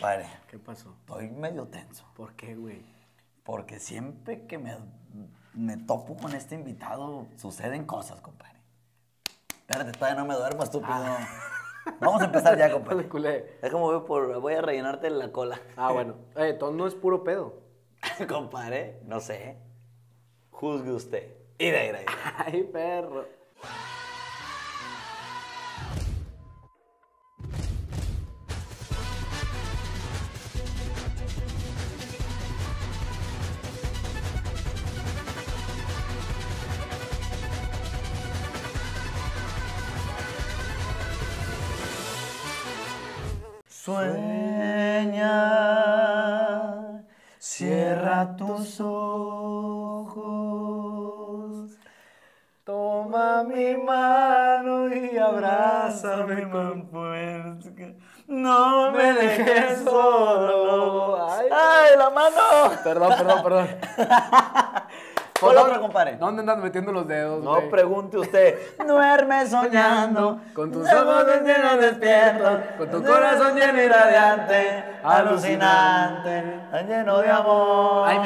Compadre. ¿Qué pasó? Estoy medio tenso. ¿Por qué, güey? Porque siempre que me topo con este invitado, suceden cosas, compadre. Espérate, todavía no me duermo, estúpido. Ah. Vamos a empezar ya, compadre. Déjame ver voy a rellenarte la cola. Ah, bueno. Entonces no es puro pedo. Compadre, no sé. Juzgue usted. Ira. Ay, perro. Sueña, cierra tus ojos, toma mi mano y abrázame con fuerza, no me dejes solo. ¡Ay, la mano! Perdón. Por otro, compadre. ¿Dónde andas metiendo los dedos? No, wey. Pregunte usted. Duerme soñando, con tus ojos llenos despiertos, con tu corazón lleno y radiante, alucinante, lleno de amor. Ay,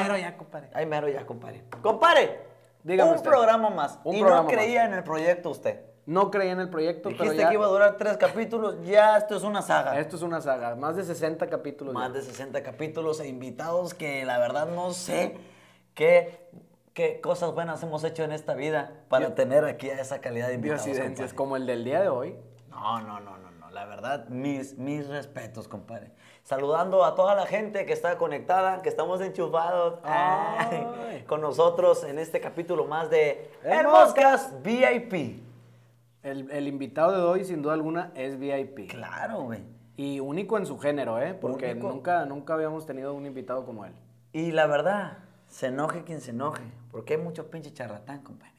mero ya, compadre. Compadre, dígame un usted. Programa más. Un y programa no creía más. En el proyecto usted. No creía en el proyecto, dijiste, pero ya... que iba a durar 3 capítulos, ya esto es una saga. Esto es una saga, más de 60 capítulos. Más ya. De 60 capítulos e invitados que la verdad no sé qué... ¿Qué cosas buenas hemos hecho en esta vida para tener aquí a esa calidad de invitados? Diosidencias, como el del día de hoy. No. La verdad, mis respetos, compadre. Saludando a toda la gente que está conectada, que estamos enchufados con nosotros en este capítulo más de El Moscas VIP. El invitado de hoy, sin duda alguna, es VIP. Claro, güey. Y único en su género, ¿eh? Porque único. Nunca habíamos tenido un invitado como él. Y la verdad... Se enoje quien se enoje, porque hay mucho pinche charlatán, compadre.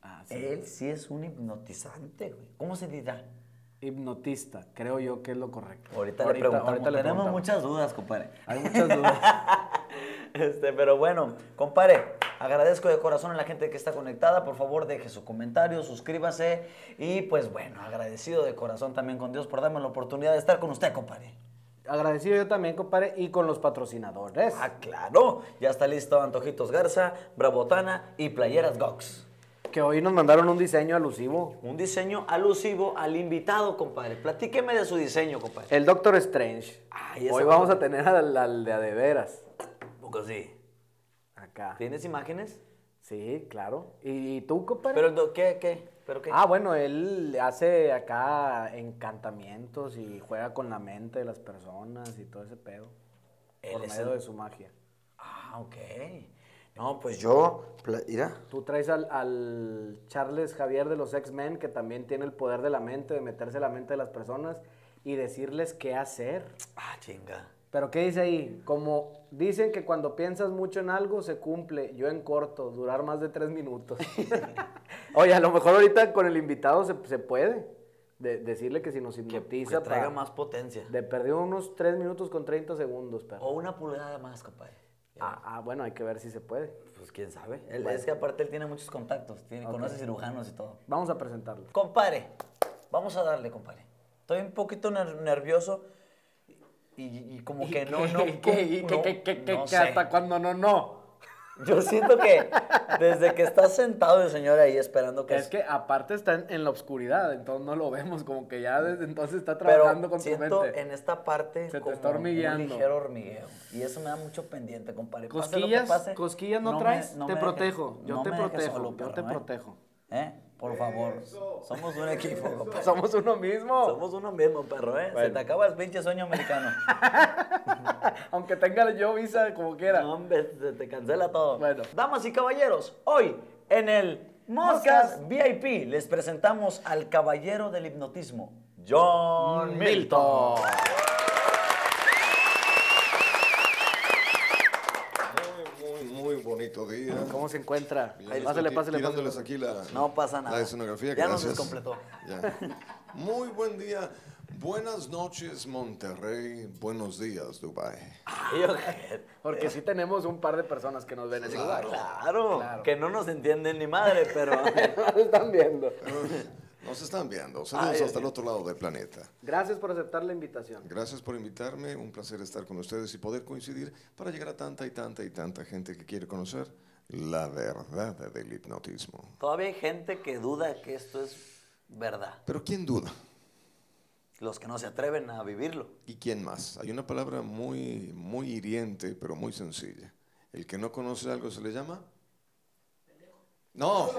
Ah, sí. Él sí es un hipnotizante, güey. ¿Cómo se dirá? Hipnotista, creo yo que es lo correcto. Ahorita le preguntamos. Tenemos muchas dudas, compadre. Hay muchas dudas. Pero bueno, compadre, agradezco de corazón a la gente que está conectada. Por favor, deje su comentario, suscríbase. Y pues bueno, agradecido de corazón también con Dios por darme la oportunidad de estar con usted, compadre. Agradecido yo también, compadre, y con los patrocinadores. Ah, claro. Ya está listo Antojitos Garza, Bravotana y Playeras Gox. Que hoy nos mandaron un diseño alusivo. Un diseño alusivo al invitado, compadre. Platíqueme de su diseño, compadre. El Doctor Strange. Ay, hoy vamos a tener al de veras. Porque sí. Acá. ¿Tienes imágenes? Sí, claro. ¿Y tú, compadre? ¿Pero qué? Ah, bueno, él hace acá encantamientos y juega con la mente de las personas y todo ese pedo. Por medio de su magia. Ah, ok. No, pues yo... Mira. Tú traes al Charles Javier de los X-Men, que también tiene el poder de la mente, de meterse en la mente de las personas y decirles qué hacer. Ah, chinga. ¿Pero qué dice ahí? Como dicen que cuando piensas mucho en algo, se cumple. Yo en corto, durar más de 3 minutos. Oye, a lo mejor ahorita con el invitado se puede decirle que si nos hipnotiza... Que traiga más potencia. De perdió unos 3 minutos con 30 segundos, perro. O una pulgada más, compadre. Bueno, hay que ver si se puede. Pues quién sabe. Es que aparte él tiene muchos contactos, conoce cirujanos y todo. Vamos a presentarlo. Compadre, vamos a darle, compadre. Estoy un poquito nervioso... Y como que hasta cuando no. Yo siento que desde que está sentado el señor ahí esperando que... Es que aparte está en la oscuridad, entonces no lo vemos, como que ya desde entonces está trabajando con su mente. Pero siento en esta parte se te está hormigueando. Un ligero hormigueo, y eso me da mucho pendiente, compadre. Cosquillas no traes, te protejo, yo te protejo, yo te protejo. Por favor, somos un equipo, compadre. Somos uno mismo. Somos uno mismo, perro, ¿eh? Bueno. Se te acaba el pinche sueño americano. Aunque tenga yo visa como quiera. No, hombre, se te cancela todo. Bueno. Damas y caballeros, hoy en el Moscas VIP les presentamos al caballero del hipnotismo, John Milton. Bonito día. ¿Cómo se encuentra? Bien, pásale. Tirándoles aquí no pasa nada. La escenografía. Ya nos descompletó. Ya. Muy buen día. Buenas noches, Monterrey. Buenos días, Dubái. Porque sí tenemos un par de personas que nos ven. Claro. Que no nos entienden ni madre, pero nos están viendo. Pero, Nos están viendo. Saludos hasta el otro lado del planeta. Gracias por aceptar la invitación. Gracias por invitarme. Un placer estar con ustedes y poder coincidir para llegar a tanta y tanta y tanta gente que quiere conocer la verdad del hipnotismo. Todavía hay gente que duda que esto es verdad. ¿Pero quién duda? Los que no se atreven a vivirlo. ¿Y quién más? Hay una palabra muy, muy hiriente, pero muy sencilla. El que no conoce algo se le llama... No,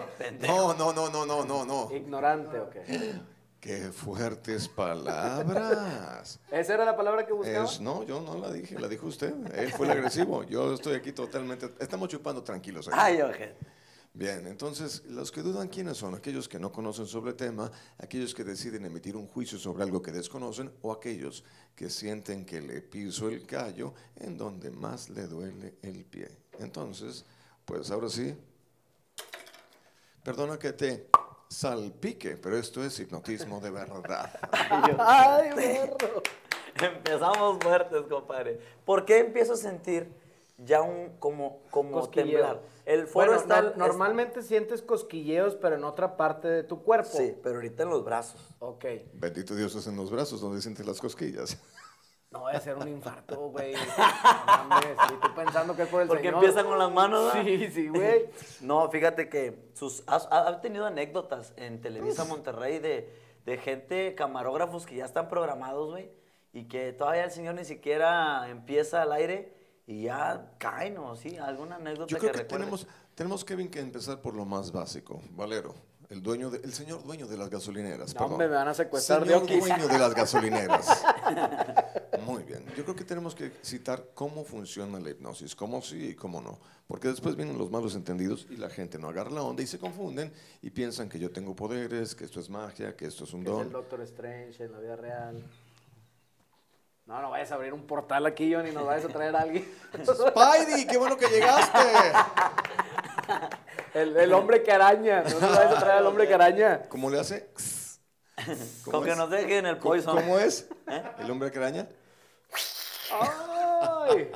no, no, no, no, no, no, no. Ignorante, ok. ¡Qué fuertes palabras! ¿Esa era la palabra que buscaba? No, yo no la dije, la dijo usted. Él fue el agresivo. Yo estoy aquí totalmente... Estamos chupando tranquilos aquí. Ay, ok. Bien, entonces, los que dudan, ¿quiénes son? Aquellos que no conocen sobre el tema, aquellos que deciden emitir un juicio sobre algo que desconocen, o aquellos que sienten que le piso el callo en donde más le duele el pie. Entonces, pues ahora sí... Perdona que te salpique, pero esto es hipnotismo de verdad. ¡Ay, burro! Empezamos fuertes, compadre. ¿Por qué empiezo a sentir ya un como temblar? El foro bueno, está... normalmente sientes cosquilleos, pero en otra parte de tu cuerpo. Sí, pero ahorita en los brazos. Ok. Bendito Dios, es en los brazos donde sientes las cosquillas. No, voy a hacer un infarto, güey. No, estoy pensando que es por el Porque señor. Porque empiezan con las manos, ¿verdad? Sí, sí, güey. No, fíjate que ha tenido anécdotas en Televisa Monterrey de gente, camarógrafos que ya están programados, güey, y que todavía el señor ni siquiera empieza al aire y ya caen, ¿no? Sí, alguna anécdota. Yo creo que tenemos, Kevin, que empezar por lo más básico. Valero. El señor dueño de las gasolineras. No, perdón. Me van a secuestrar. Señor dueño de las gasolineras. Muy bien. Yo creo que tenemos que citar cómo funciona la hipnosis, cómo sí y cómo no. Porque después vienen los malos entendidos y la gente no agarra la onda y se confunden y piensan que yo tengo poderes, que esto es magia, que esto es un don. Es el Doctor Strange en la vida real. No, no vayas a abrir un portal aquí, Johnny, nos vayas a traer a alguien. ¡Spidey, qué bueno que llegaste! El hombre que araña. No nos vayas a traer al hombre que araña. ¿Cómo le hace? ¿Cómo Con es? Que nos dejen el poison. ¿Cómo es? ¿Eh? ¿El hombre que araña? ¡Ay!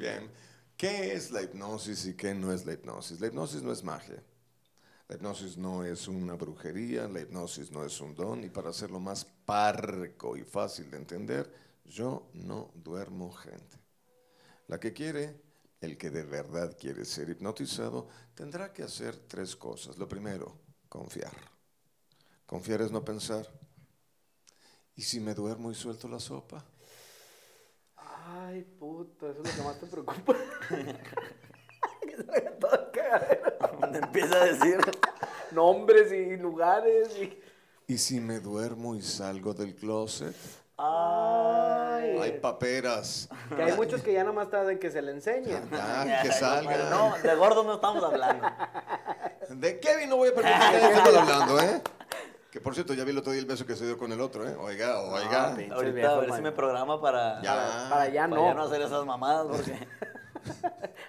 Bien. ¿Qué es la hipnosis y qué no es la hipnosis? La hipnosis no es magia. La hipnosis no es una brujería. La hipnosis no es un don. Y para hacerlo más parco y fácil de entender, yo no duermo gente. La que quiere... El que de verdad quiere ser hipnotizado tendrá que hacer tres cosas. Lo primero, confiar. Confiar es no pensar. ¿Y si me duermo y suelto la sopa? Ay, puto, eso es lo que más te preocupa. Que salga todo el cagadero. Cuando empieza a decir nombres y lugares. ¿Y si me duermo y salgo del closet? Ay. Hay paperas. Que hay muchos que ya nomás tardan que se le enseñen. Que salgan. No, de gordo no estamos hablando. De Kevin no voy a permitir que estemos hablando, ¿eh? Que por cierto, ya vi el otro día el beso que se dio con el otro, ¿eh? Oiga, oiga. No, pinche, ahorita viejo, a ver man. Si me programa para ya no hacer esas mamadas. Porque...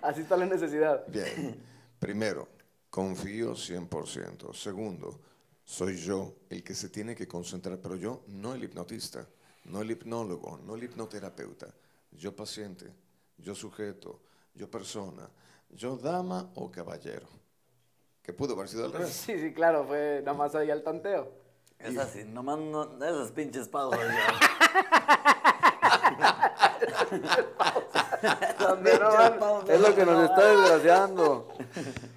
Así está la necesidad. Bien. Primero, confío 100%. Segundo, soy yo el que se tiene que concentrar, pero yo, no el hipnotista. No el hipnólogo, no el hipnoterapeuta, yo paciente, yo sujeto, yo persona, yo dama o caballero. Que pudo haber sido al revés. Sí, sí, claro, fue nada más ahí al tanteo. Es así, nomás no, esas pinches pausas. Es lo que nos está desgraciando.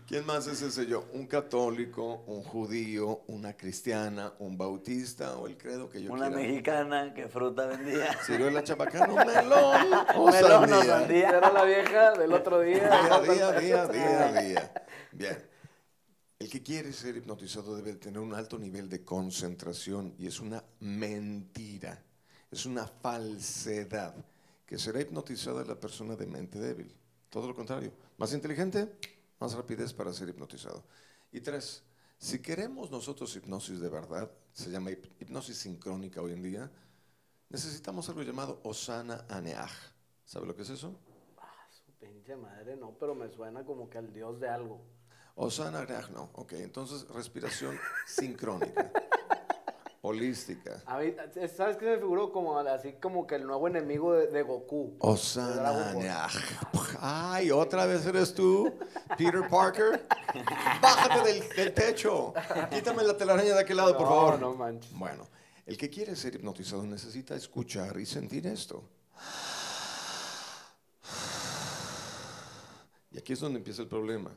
¿Quién más es ese yo? ¿Un católico, un judío, una cristiana, un bautista o el credo que yo quiera? Una mexicana que fruta vendía. ¿Ciruela, chabacano, melón o sandía? Era la vieja del otro día. Día. Bien. El que quiere ser hipnotizado debe tener un alto nivel de concentración y es una mentira, es una falsedad que será hipnotizada la persona de mente débil. Todo lo contrario, más inteligente... Más rapidez para ser hipnotizado. Y tres, si queremos nosotros hipnosis de verdad, se llama hipnosis sincrónica hoy en día, necesitamos algo llamado Osana Aneaj. ¿Sabe lo que es eso? Ah, su pinche madre, no, pero me suena como que al dios de algo. Osana Aneaj, no. Ok, entonces respiración sincrónica. Holística. A mí, ¿sabes qué me figuró? Como así como que el nuevo enemigo de Goku. Osana. Ay, ¿otra vez eres tú, Peter Parker? Bájate del techo. Quítame la telaraña de aquel lado, por favor. No, no manches. Bueno, el que quiere ser hipnotizado necesita escuchar y sentir esto. Y aquí es donde empieza el problema.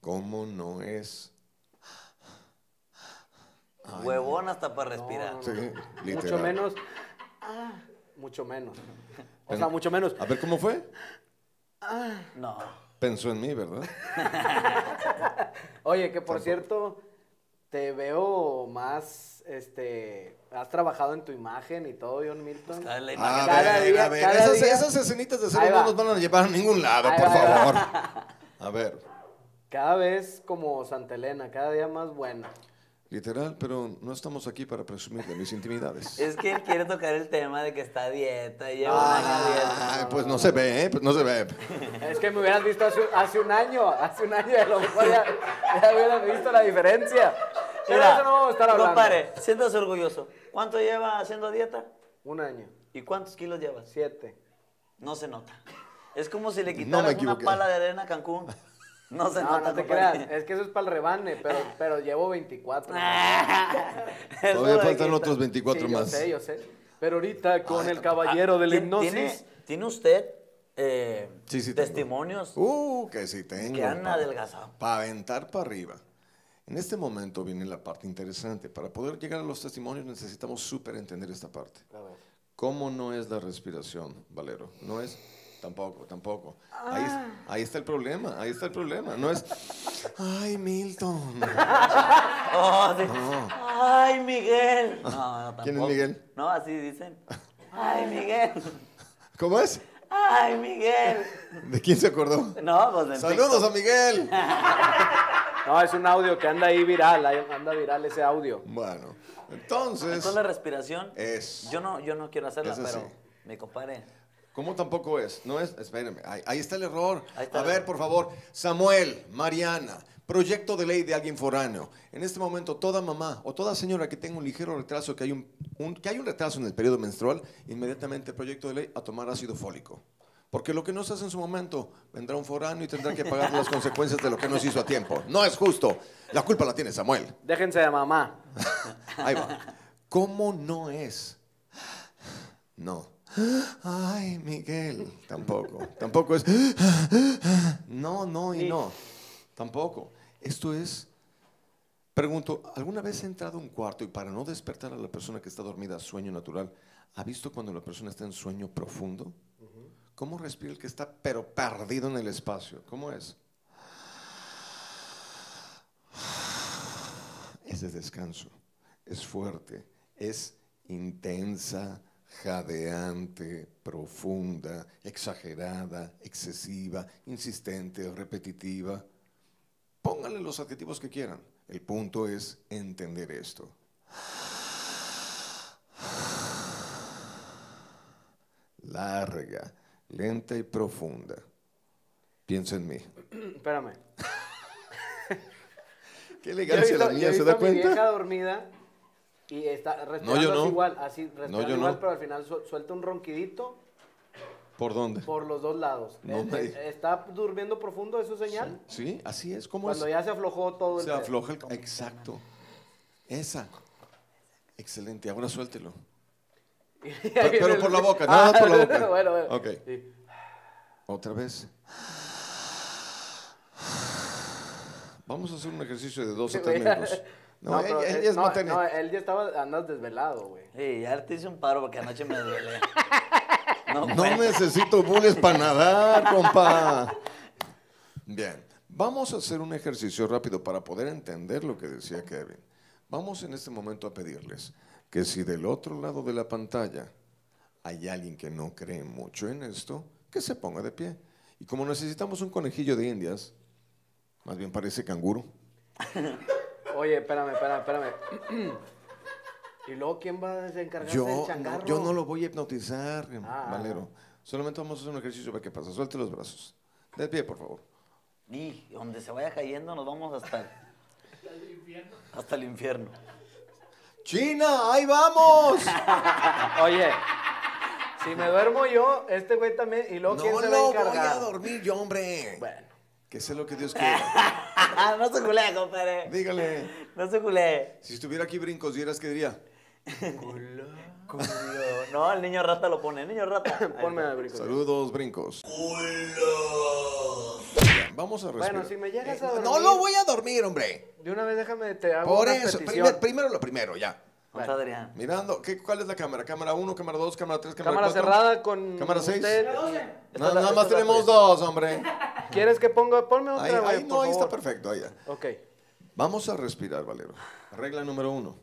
¿Cómo no es? Ay, huevón hasta para respirar. No, no, no. Sí, mucho menos. Ah, mucho menos. O sea, mucho menos. A ver, ¿cómo fue? Ah, no. Pensó en mí, ¿verdad? Oye, que por cierto, te veo más, has trabajado en tu imagen y todo, John Milton. Pues la imagen. A ver, esas escenitas de cero no nos van a llevar a ningún lado, por favor. A ver. Cada vez como Santa Elena, cada día más buena. Literal, pero no estamos aquí para presumir de mis intimidades. Es que él quiere tocar el tema de que está a dieta, lleva un año a dieta. Pues no se ve, ¿eh? Pues no se ve. Es que me hubieras visto hace un año, a lo mejor ya hubieras visto la diferencia. Pero eso no vamos a estar hablando. Compare, siéntase orgulloso. ¿Cuánto lleva haciendo dieta? Un año. ¿Y cuántos kilos lleva? 7. No se nota. Es como si le quitaras una pala de arena a Cancún. No se nota, no te creas. Es que eso es para el rebane, pero llevo 24. Todavía faltan otros 24 más. Yo sé. Pero ahorita con el caballero de la hipnosis. ¿Tiene usted testimonios? Que sí tengo. Que han adelgazado. Para aventar para arriba. En este momento viene la parte interesante. Para poder llegar a los testimonios necesitamos súper entender esta parte. A ver. ¿Cómo no es la respiración, Valero? No es... Tampoco. Ahí está el problema, No es, ay, Milton. No. Ay, Miguel. No, tampoco. ¿Quién es Miguel? No, así dicen. Ay, Miguel. ¿Cómo es? Ay, Miguel. ¿De quién se acordó? No, pues de ¡saludos a Miguel! No, es un audio que anda ahí viral, ese audio. Bueno, entonces la respiración es... Yo no quiero hacerla, pero me compadre... ¿Cómo tampoco es? No es, espérenme, ahí está el error. A ver, por favor, Samuel, Mariana, proyecto de ley de alguien foráneo. En este momento, toda mamá o toda señora que tenga un ligero retraso, que hay un retraso en el periodo menstrual, inmediatamente proyecto de ley a tomar ácido fólico. Porque lo que no se hace en su momento, vendrá un foráneo y tendrá que pagar las consecuencias de lo que no se hizo a tiempo. No es justo. La culpa la tiene Samuel. Déjense de mamá. Ahí va. ¿Cómo no es? No. Ay, Miguel. Tampoco es. No. Tampoco. Esto es. Pregunto, ¿alguna vez ha entrado a un cuarto y para no despertar a la persona que está dormida a sueño natural, ha visto cuando la persona está en sueño profundo? ¿Cómo respira el que está pero perdido en el espacio? ¿Cómo es? Es de descanso. Es fuerte. Es intensa. Jadeante, profunda, exagerada, excesiva, insistente, repetitiva. Pónganle los adjetivos que quieran. El punto es entender esto. Larga, lenta y profunda. Piensa en mí. Espérame. Qué elegancia la mía, ¿se da cuenta? Mi vieja dormida. Y está respirando igual, pero al final suelta un ronquidito. ¿Por dónde? Por los dos lados. No me... ¿Está durmiendo profundo, eso es señal? Sí, así es. ¿Cómo Cuando es? Ya se aflojó todo se afloja el... Exacto. Esa. Excelente, ahora suéltelo. pero por la boca, nada más por la boca. Bueno. Ok. Sí. Otra vez. Vamos a hacer un ejercicio de 2 a 3 minutos. Él ya estaba, andas desvelado, güey. Sí, ya te hice un paro porque anoche me duele. No necesito bulles para nadar, compa. Bien, vamos a hacer un ejercicio rápido para poder entender lo que decía Kevin. Vamos en este momento a pedirles que si del otro lado de la pantalla hay alguien que no cree mucho en esto, que se ponga de pie. Y como necesitamos un conejillo de indias, más bien parece canguro. Oye, espérame. ¿Y luego quién va a desencargarse del changarro? Yo no lo voy a hipnotizar, Valero. Solamente vamos a hacer un ejercicio para que pasa. Suelte los brazos. De pie, por favor. Y donde se vaya cayendo nos vamos hasta el infierno. ¡China, ahí vamos! Oye, si me duermo yo, este güey también, y luego ¿quién se va a encargar? No voy a dormir yo, hombre. Bueno. Que sea lo que Dios quiera. No se culé, compadre. Dígale. No se culé. Si estuviera aquí Brincos Lieras, ¿qué diría? Culo. Culo. No, el niño rata lo pone. El niño rata. Ponme a Brincos. Saludos, Brincos. Culo. Vamos a respirar. Bueno, si me llegas a dormir. No lo voy a dormir, hombre. De una vez déjame te hago por eso, primero lo primero, ya. Vamos, bueno. Adrián. Mirando, ¿cuál es la cámara? Cámara 1, cámara 2, cámara 3, cámara 4. Cámara cerrada con. Cámara 6. No, nada más tenemos dos, hombre. ¿Quieres que ponga? Ponme otra, güey. Ahí no, ahí está perfecto, ahí ya. Ok. Vamos a respirar, Valero. Regla número 1.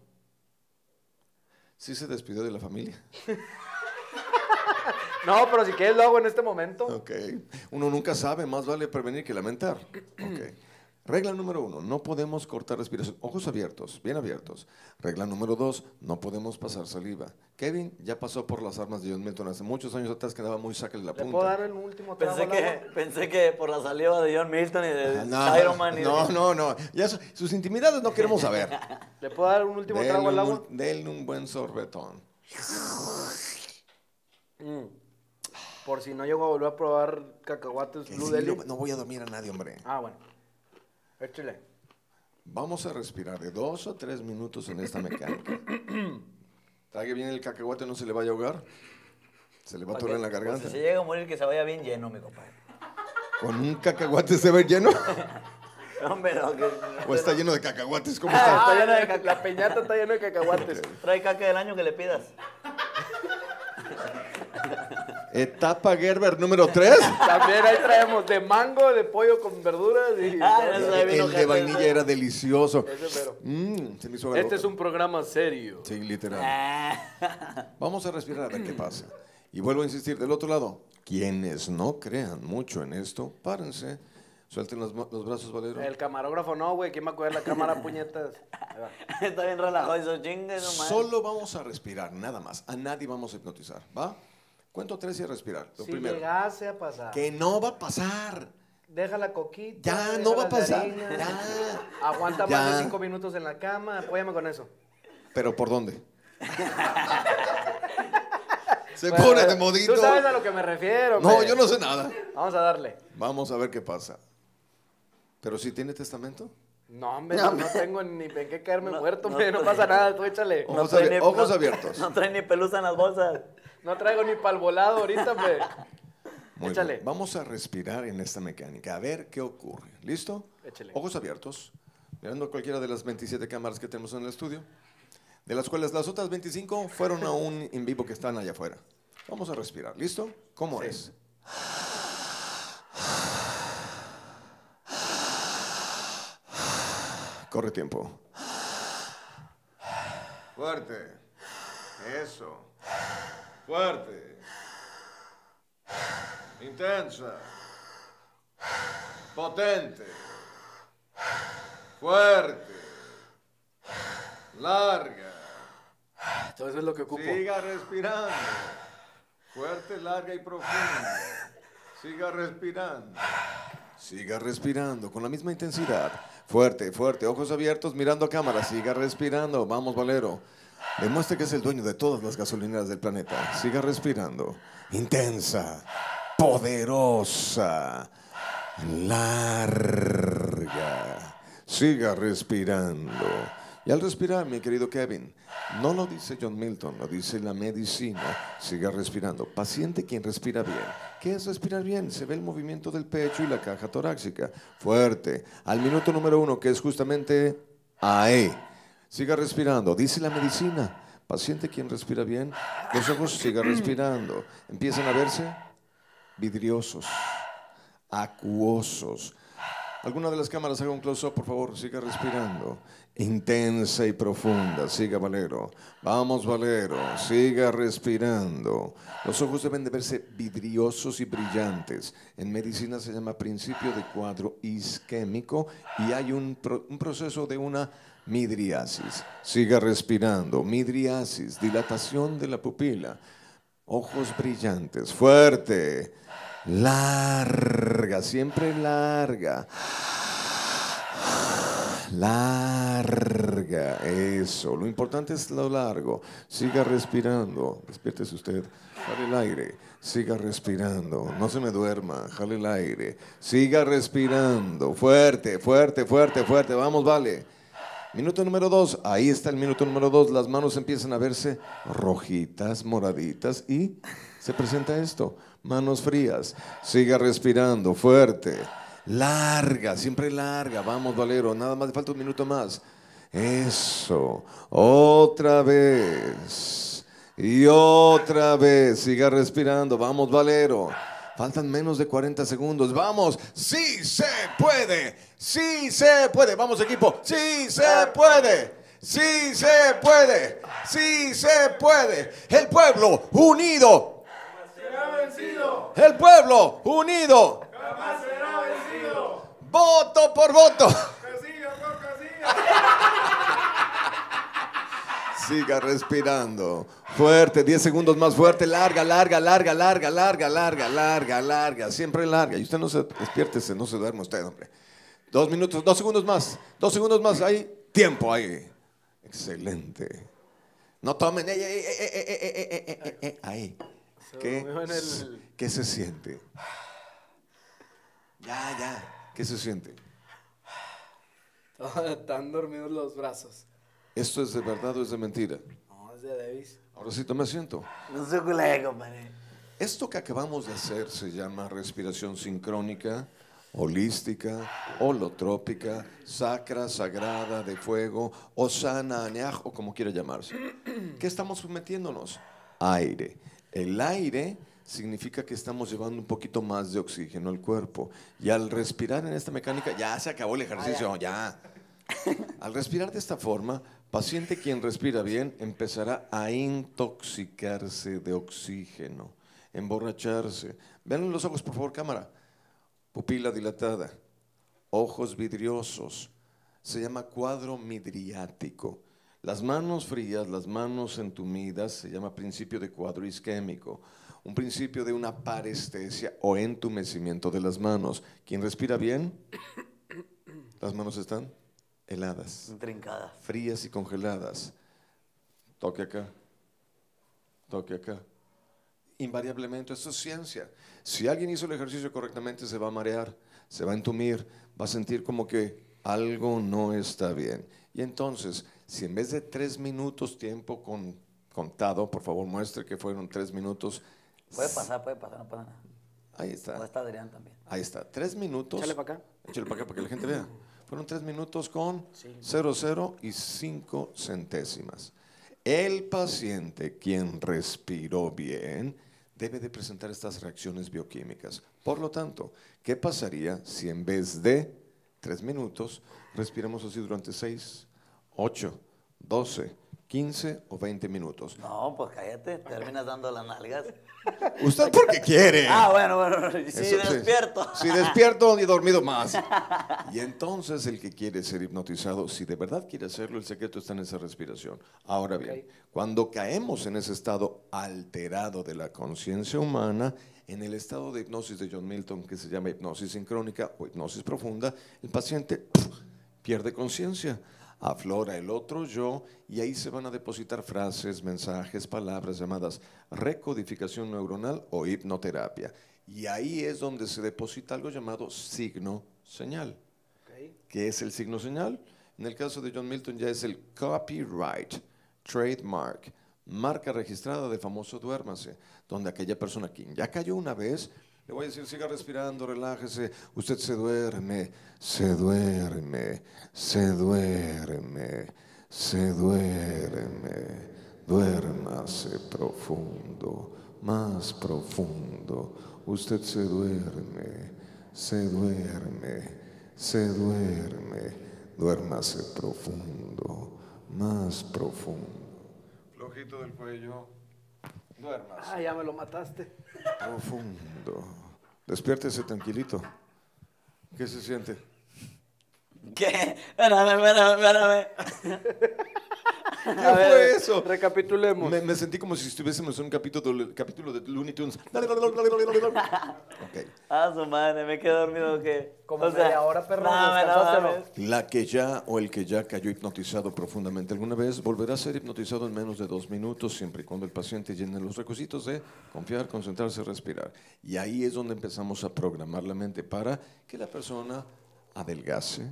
¿Sí se despidió de la familia? No, pero si quieres lo hago en este momento. Ok. Uno nunca sabe, más vale prevenir que lamentar. Ok. Regla número 1, no podemos cortar respiración. Ojos abiertos, bien abiertos. Regla número 2, no podemos pasar saliva. Kevin ya pasó por las armas de John Milton hace muchos años atrás, que andaba muy sácale la punta. ¿Le puedo dar el último trago? Pensé que por la saliva de John Milton y de Iron Man. No. Ya sus intimidades no queremos saber. ¿Le puedo dar un último trago al agua? Denle un buen sorbetón. Por si no llego a volver a probar cacahuates Blue Deli. No voy a dormir a nadie, hombre. Ah, bueno. Échale. Vamos a respirar de 2 o 3 minutos en esta mecánica. Trague bien el cacahuate, no se le vaya a ahogar. Se le va a atorar en la garganta. Pues si se llega a morir, que se vaya bien lleno, mi compadre. ¿Con un cacahuate se ve lleno? Hombre, no, que, ¿o está lleno de cacahuates? ¿Cómo está? Está lleno de la piñata está llena de cacahuates. Okay. Trae caca del año que le pidas. Etapa Gerber número 3. También ahí traemos de mango, de pollo con verduras. Y el de vainilla era delicioso. Se me hizo este es un programa serio. Sí, literal. Vamos a respirar a ver qué pasa. Y vuelvo a insistir, del otro lado, quienes no crean mucho en esto, párense. Suelten los brazos, Valero. El camarógrafo no, güey. ¿Quién va a coger la cámara, puñetas? Está bien relajado eso, chingue nomás. Solo vamos a respirar, nada más. A nadie vamos a hipnotizar, ¿va? Cuento 3 y a respirar. Lo si primero. Llegase a pasar. Que no va a pasar. Deja la coquita. Ya, no va a pasar. Ya. Aguanta ya. Más de 5 minutos en la cama. Apóyame con eso. ¿Pero por dónde? Se bueno, pone de modito. Tú sabes a lo que me refiero. No, yo no sé nada. Vamos a darle. Vamos a ver qué pasa. ¿Pero si tiene testamento? No, hombre, no tengo ni en qué caerme muerto. No pasa nada, tú échale. Ojos abiertos. No trae ni pelusa en las bolsas. No traigo ni pal volado ahorita, hombre. Échale. Bien. Vamos a respirar en esta mecánica, a ver qué ocurre. ¿Listo? Échale. Ojos abiertos, mirando cualquiera de las 27 cámaras que tenemos en el estudio, de las cuales las otras 25 fueron a un en vivo que están allá afuera. Vamos a respirar. ¿Listo? ¿Cómo es? Corre tiempo. Fuerte. Eso. Fuerte. Intensa. Potente. Fuerte. Larga. Todo eso es lo que ocupo. Siga respirando. Fuerte, larga y profunda. Siga respirando. Siga respirando con la misma intensidad. Fuerte, fuerte, ojos abiertos, mirando a cámara. Siga respirando. Vamos, Valero. Demuestre que es el dueño de todas las gasolineras del planeta. Siga respirando. Intensa. Poderosa. Larga. Siga respirando. Y al respirar, mi querido Kevin, no lo dice John Milton, lo dice la medicina. Siga respirando. Paciente quien respira bien. ¿Qué es respirar bien? Se ve el movimiento del pecho y la caja torácica. Fuerte. Al minuto número 1, que es justamente ahí. Siga respirando. Dice la medicina. Paciente quien respira bien. Los ojos siga respirando. Empiezan a verse vidriosos, acuosos. Alguna de las cámaras haga un close-up, por favor. Siga respirando. Intensa y profunda. Siga, Valero. Vamos, Valero. Siga respirando. Los ojos deben de verse vidriosos y brillantes. En medicina se llama principio de cuadro isquémico y hay un proceso de una midriasis. Siga respirando. Midriasis, dilatación de la pupila. Ojos brillantes. Fuerte. Larga, siempre larga. larga, eso. Lo importante es lo largo. Siga respirando. Despiértese usted. Jale el aire. Siga respirando. No se me duerma. Jale el aire. Siga respirando. Fuerte, fuerte, fuerte, fuerte. Vamos, vale. Minuto número 2. Ahí está el minuto número 2. Las manos empiezan a verse rojitas, moraditas y se presenta esto. Manos frías. Siga respirando. Fuerte. Larga, siempre larga. Vamos, Valero, nada más, le falta un minuto más. Eso, otra vez. Y otra vez, siga respirando. Vamos, Valero. Faltan menos de 40 segundos. Vamos, sí se puede. Sí se puede. Vamos, equipo. Sí se puede. Sí se puede. Sí se puede. El pueblo unido será vencido. El pueblo unido jamás será vencido. Voto por voto. Casilla por casilla. Siga respirando. Fuerte, 10 segundos más fuerte. Larga, larga, larga, larga, larga, larga, larga, larga. Siempre larga. Y usted no se despiértese, no se duerme usted, hombre. 2 minutos, 2 segundos más. 2 segundos más. Ahí, tiempo ahí. Excelente. No tomen. Ahí. ¿Qué se siente? Ya, ya. ¿Qué se siente? Están dormidos los brazos. ¿Esto es de verdad o es de mentira? No, es de Davis. Ahora sí, tome asiento. No soy colega, compadre. Esto que acabamos de hacer se llama respiración sincrónica, holística, holotrópica, sacra, sagrada, de fuego, osana, aneaj, o como quiera llamarse. ¿Qué estamos sometiéndonos? Aire. El aire significa que estamos llevando un poquito más de oxígeno al cuerpo. Y al respirar en esta mecánica, ya se acabó el ejercicio, ya. Al respirar de esta forma, paciente quien respira bien empezará a intoxicarse de oxígeno, emborracharse. Vean los ojos, por favor, cámara. Pupila dilatada, ojos vidriosos. Se llama cuadro midriático. Las manos frías, las manos entumidas, se llama principio de cuadro isquémico. Un principio de una parestesia o entumecimiento de las manos. Quien respira bien, las manos están heladas, trincadas, frías y congeladas. Toque acá, toque acá. Invariablemente, esto es ciencia. Si alguien hizo el ejercicio correctamente, se va a marear, se va a entumir, va a sentir como que algo no está bien. Y entonces, si en vez de 3 minutos tiempo contado, por favor muestre que fueron 3 minutos. Puede pasar, no pasa nada. Ahí está. O está Adrián también. Ahí está, 3 minutos. Échale para acá. Échale para acá para que la gente vea. Fueron 3 minutos con 0,05 centésimas. El paciente, quien respiró bien, debe de presentar estas reacciones bioquímicas. Por lo tanto, ¿qué pasaría si en vez de 3 minutos respiramos así durante 6, 8, 12, 15 o 20 minutos? No, pues cállate, terminas dando las nalgas. Usted porque quiere. Ah, bueno, si eso, despierto. Si despierto, y dormido más. Y entonces el que quiere ser hipnotizado, si de verdad quiere hacerlo, el secreto está en esa respiración. Ahora bien, cuando caemos en ese estado alterado de la conciencia humana, en el estado de hipnosis de John Milton, que se llama hipnosis sincrónica o hipnosis profunda, el paciente pierde conciencia. Aflora el otro yo y ahí se van a depositar frases, mensajes, palabras llamadas recodificación neuronal o hipnoterapia. Y ahí es donde se deposita algo llamado signo-señal. Okay. ¿Qué es el signo-señal? En el caso de John Milton ya es el copyright, trademark, marca registrada de famoso duérmase, donde aquella persona quien ya cayó una vez, le voy a decir, siga respirando, relájese, usted se duerme, se duerme, se duerme, se duerme, duérmase profundo, más profundo, usted se duerme, se duerme, se duerme, duérmase profundo, más profundo, flojito del cuello. Duermas. Ah, ya me lo mataste. Profundo. Despiértese tranquilito. ¿Qué se siente? ¿Qué? Espérame. ¿Qué fue eso? Recapitulemos. Me sentí como si estuviésemos en un capítulo de Looney Tunes. Okay. Ah, su madre, me quedé dormido. ¿Qué? Como o sea, media hora, perro. La que ya o el que ya cayó hipnotizado profundamente alguna vez volverá a ser hipnotizado en menos de 2 minutos, siempre y cuando el paciente llene los requisitos de confiar, concentrarse, respirar. Y ahí es donde empezamos a programar la mente para que la persona adelgace,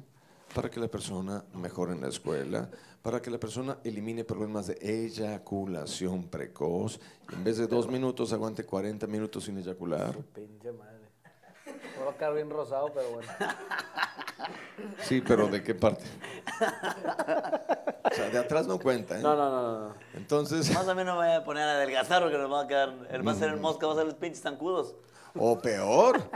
para que la persona mejore en la escuela, para que la persona elimine problemas de eyaculación precoz. En vez de 2 minutos, aguante 40 minutos sin eyacular. Pinche madre. Puedo estar bien rosado, pero bueno. Sí, pero ¿de qué parte? O sea, de atrás no cuenta, ¿eh? No. Entonces... Más o menos me voy a poner a adelgazar porque nos va a quedar... Va a ser el mosca, va a ser los pinches zancudos. O peor.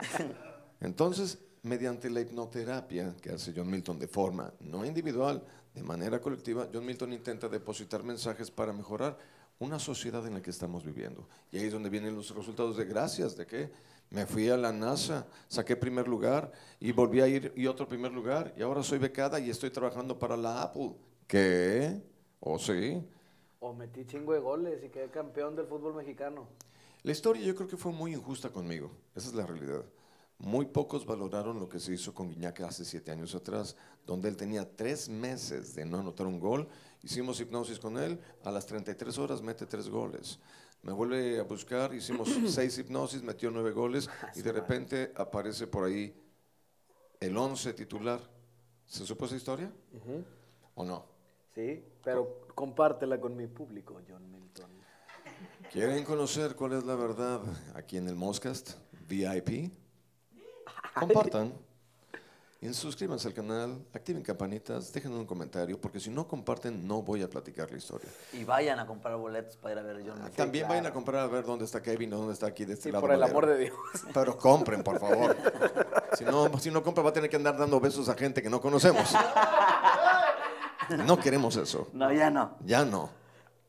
Entonces... Mediante la hipnoterapia que hace John Milton de forma no individual, de manera colectiva, John Milton intenta depositar mensajes para mejorar una sociedad en la que estamos viviendo. Y ahí es donde vienen los resultados de gracias, de que me fui a la NASA, saqué primer lugar y volví a ir y otro primer lugar y ahora soy becada y estoy trabajando para la Apple. ¿Qué? ¿O sí? O metí chingo de goles y quedé campeón del fútbol mexicano. La historia yo creo que fue muy injusta conmigo, esa es la realidad. Muy pocos valoraron lo que se hizo con Gignac hace 7 años atrás, donde él tenía 3 meses de no anotar un gol. Hicimos hipnosis con él, a las 33 horas mete 3 goles. Me vuelve a buscar, hicimos 6 hipnosis, metió 9 goles y de repente aparece por ahí el 11 titular. ¿Se supo esa historia? ¿O no? Sí, pero compártela con mi público, John Milton. ¿Quieren conocer cuál es la verdad aquí en el Moscast VIP? Compartan, suscríbanse al canal, activen campanitas, dejen un comentario, porque si no comparten no voy a platicar la historia. Y vayan a comprar boletos para ir a ver a John Milton. También vayan a comprar a ver dónde está Kevin o dónde está aquí de este lado. Por el amor de Dios. Pero compren, por favor. Si no compra va a tener que andar dando besos a gente que no conocemos. No queremos eso. No, ya no. Ya no.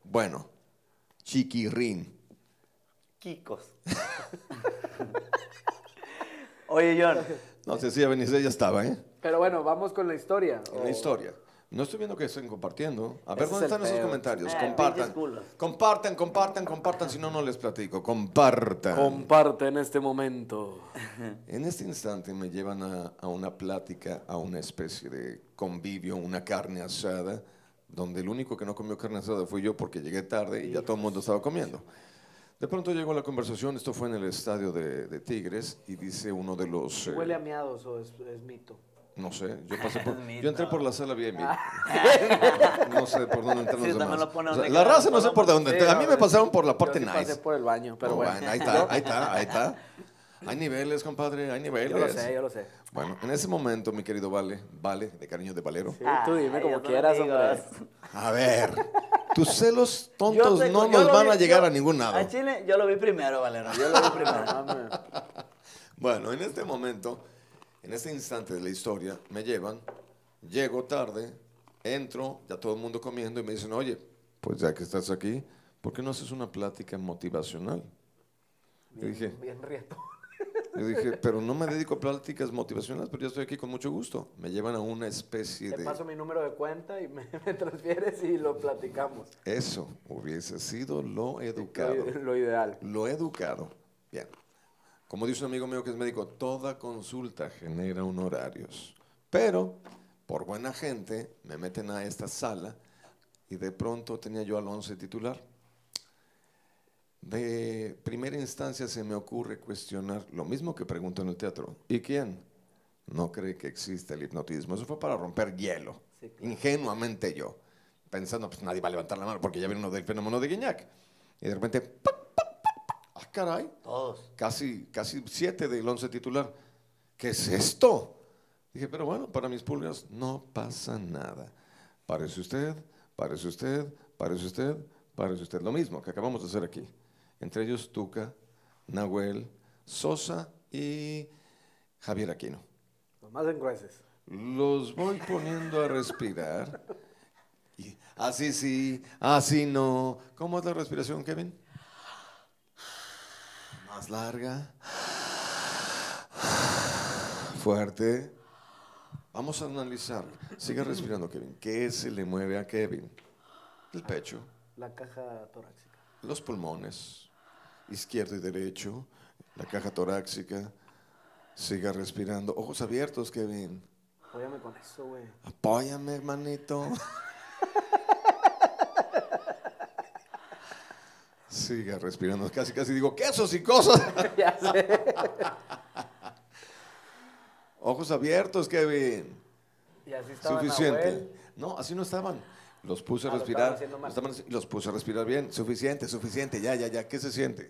Bueno, chiquirrín. Kikos. Oye, John. No sé si a Benice ya estaba, ¿eh? Pero bueno, vamos con la historia. La historia. No estoy viendo que estén compartiendo. A ver, ¿dónde están esos comentarios? Compartan. Compartan, si no, no les platico. Compartan. Comparte en este momento. En este instante me llevan a una plática, a una especie de convivio, una carne asada, donde el único que no comió carne asada fui yo porque llegué tarde y ya todo el mundo estaba comiendo. De pronto llegó la conversación, esto fue en el estadio de Tigres, y dice uno de los... ¿Huele a miados o es mito? No sé, yo entré por la sala VIP. No sé por dónde entraron los demás. La raza no sé por dónde entré, a mí me pasaron por la parte nice. Pasé por el baño, pero bueno. Ahí está. Hay niveles, compadre, hay niveles. Yo lo sé. Bueno, en ese momento, mi querido Vale, de cariño de Valero. Sí, tú dime como quieras, hombre. A ver... Tus celos tontos no nos van a llegar a ningún lado. A Chile, yo lo vi primero, Valero. Yo lo vi primero. Bueno, en este momento, en este instante de la historia, me llevan, llego tarde, entro, ya todo el mundo comiendo y me dicen, oye, pues ya que estás aquí, ¿por qué no haces una plática motivacional? Yo dije, bien rieto. Yo dije, pero no me dedico a pláticas motivacionales, pero ya estoy aquí con mucho gusto. Me llevan a una especie de... Te paso mi número de cuenta y me transfieres y lo platicamos. Eso hubiese sido lo educado. Lo ideal. Lo educado. Bien. Como dice un amigo mío que es médico, toda consulta genera honorarios. Pero, por buena gente, me meten a esta sala y de pronto tenía yo al 11 titular. De primera instancia se me ocurre cuestionar lo mismo que pregunto en el teatro. ¿Y quién? No cree que existe el hipnotismo. Eso fue para romper hielo. Sí, claro. Ingenuamente yo. Pensando, pues nadie va a levantar la mano porque ya viene uno del fenómeno de Gignac. Y de repente, ¡pac, pac, pac, pac! ¡Ah, caray! Todos. Casi 7 del 11 titular. ¿Qué es esto? Dije, pero bueno, para mis pulgas no pasa nada. Parece usted. Lo mismo que acabamos de hacer aquí. Entre ellos Tuca, Nahuel, Sosa y Javier Aquino. Los más engrueses. Los voy poniendo a respirar. Y así sí, así no. ¿Cómo es la respiración, Kevin? Más larga. Fuerte. Vamos a analizar. Sigue respirando, Kevin. ¿Qué se le mueve a Kevin? El pecho. La caja torácica. Los pulmones, izquierdo y derecho, la caja torácica. Siga respirando. Ojos abiertos, Kevin. Apóyame con eso, güey. Apóyame, hermanito. Siga respirando. Casi, casi digo, quesos y cosas. Ya sé. Ojos abiertos, Kevin. Y así estaban. Suficiente. Nahuel. No, así no estaban. Los puse a respirar. Los puse a respirar bien. Suficiente, suficiente. Ya, ya, ya. ¿Qué se siente?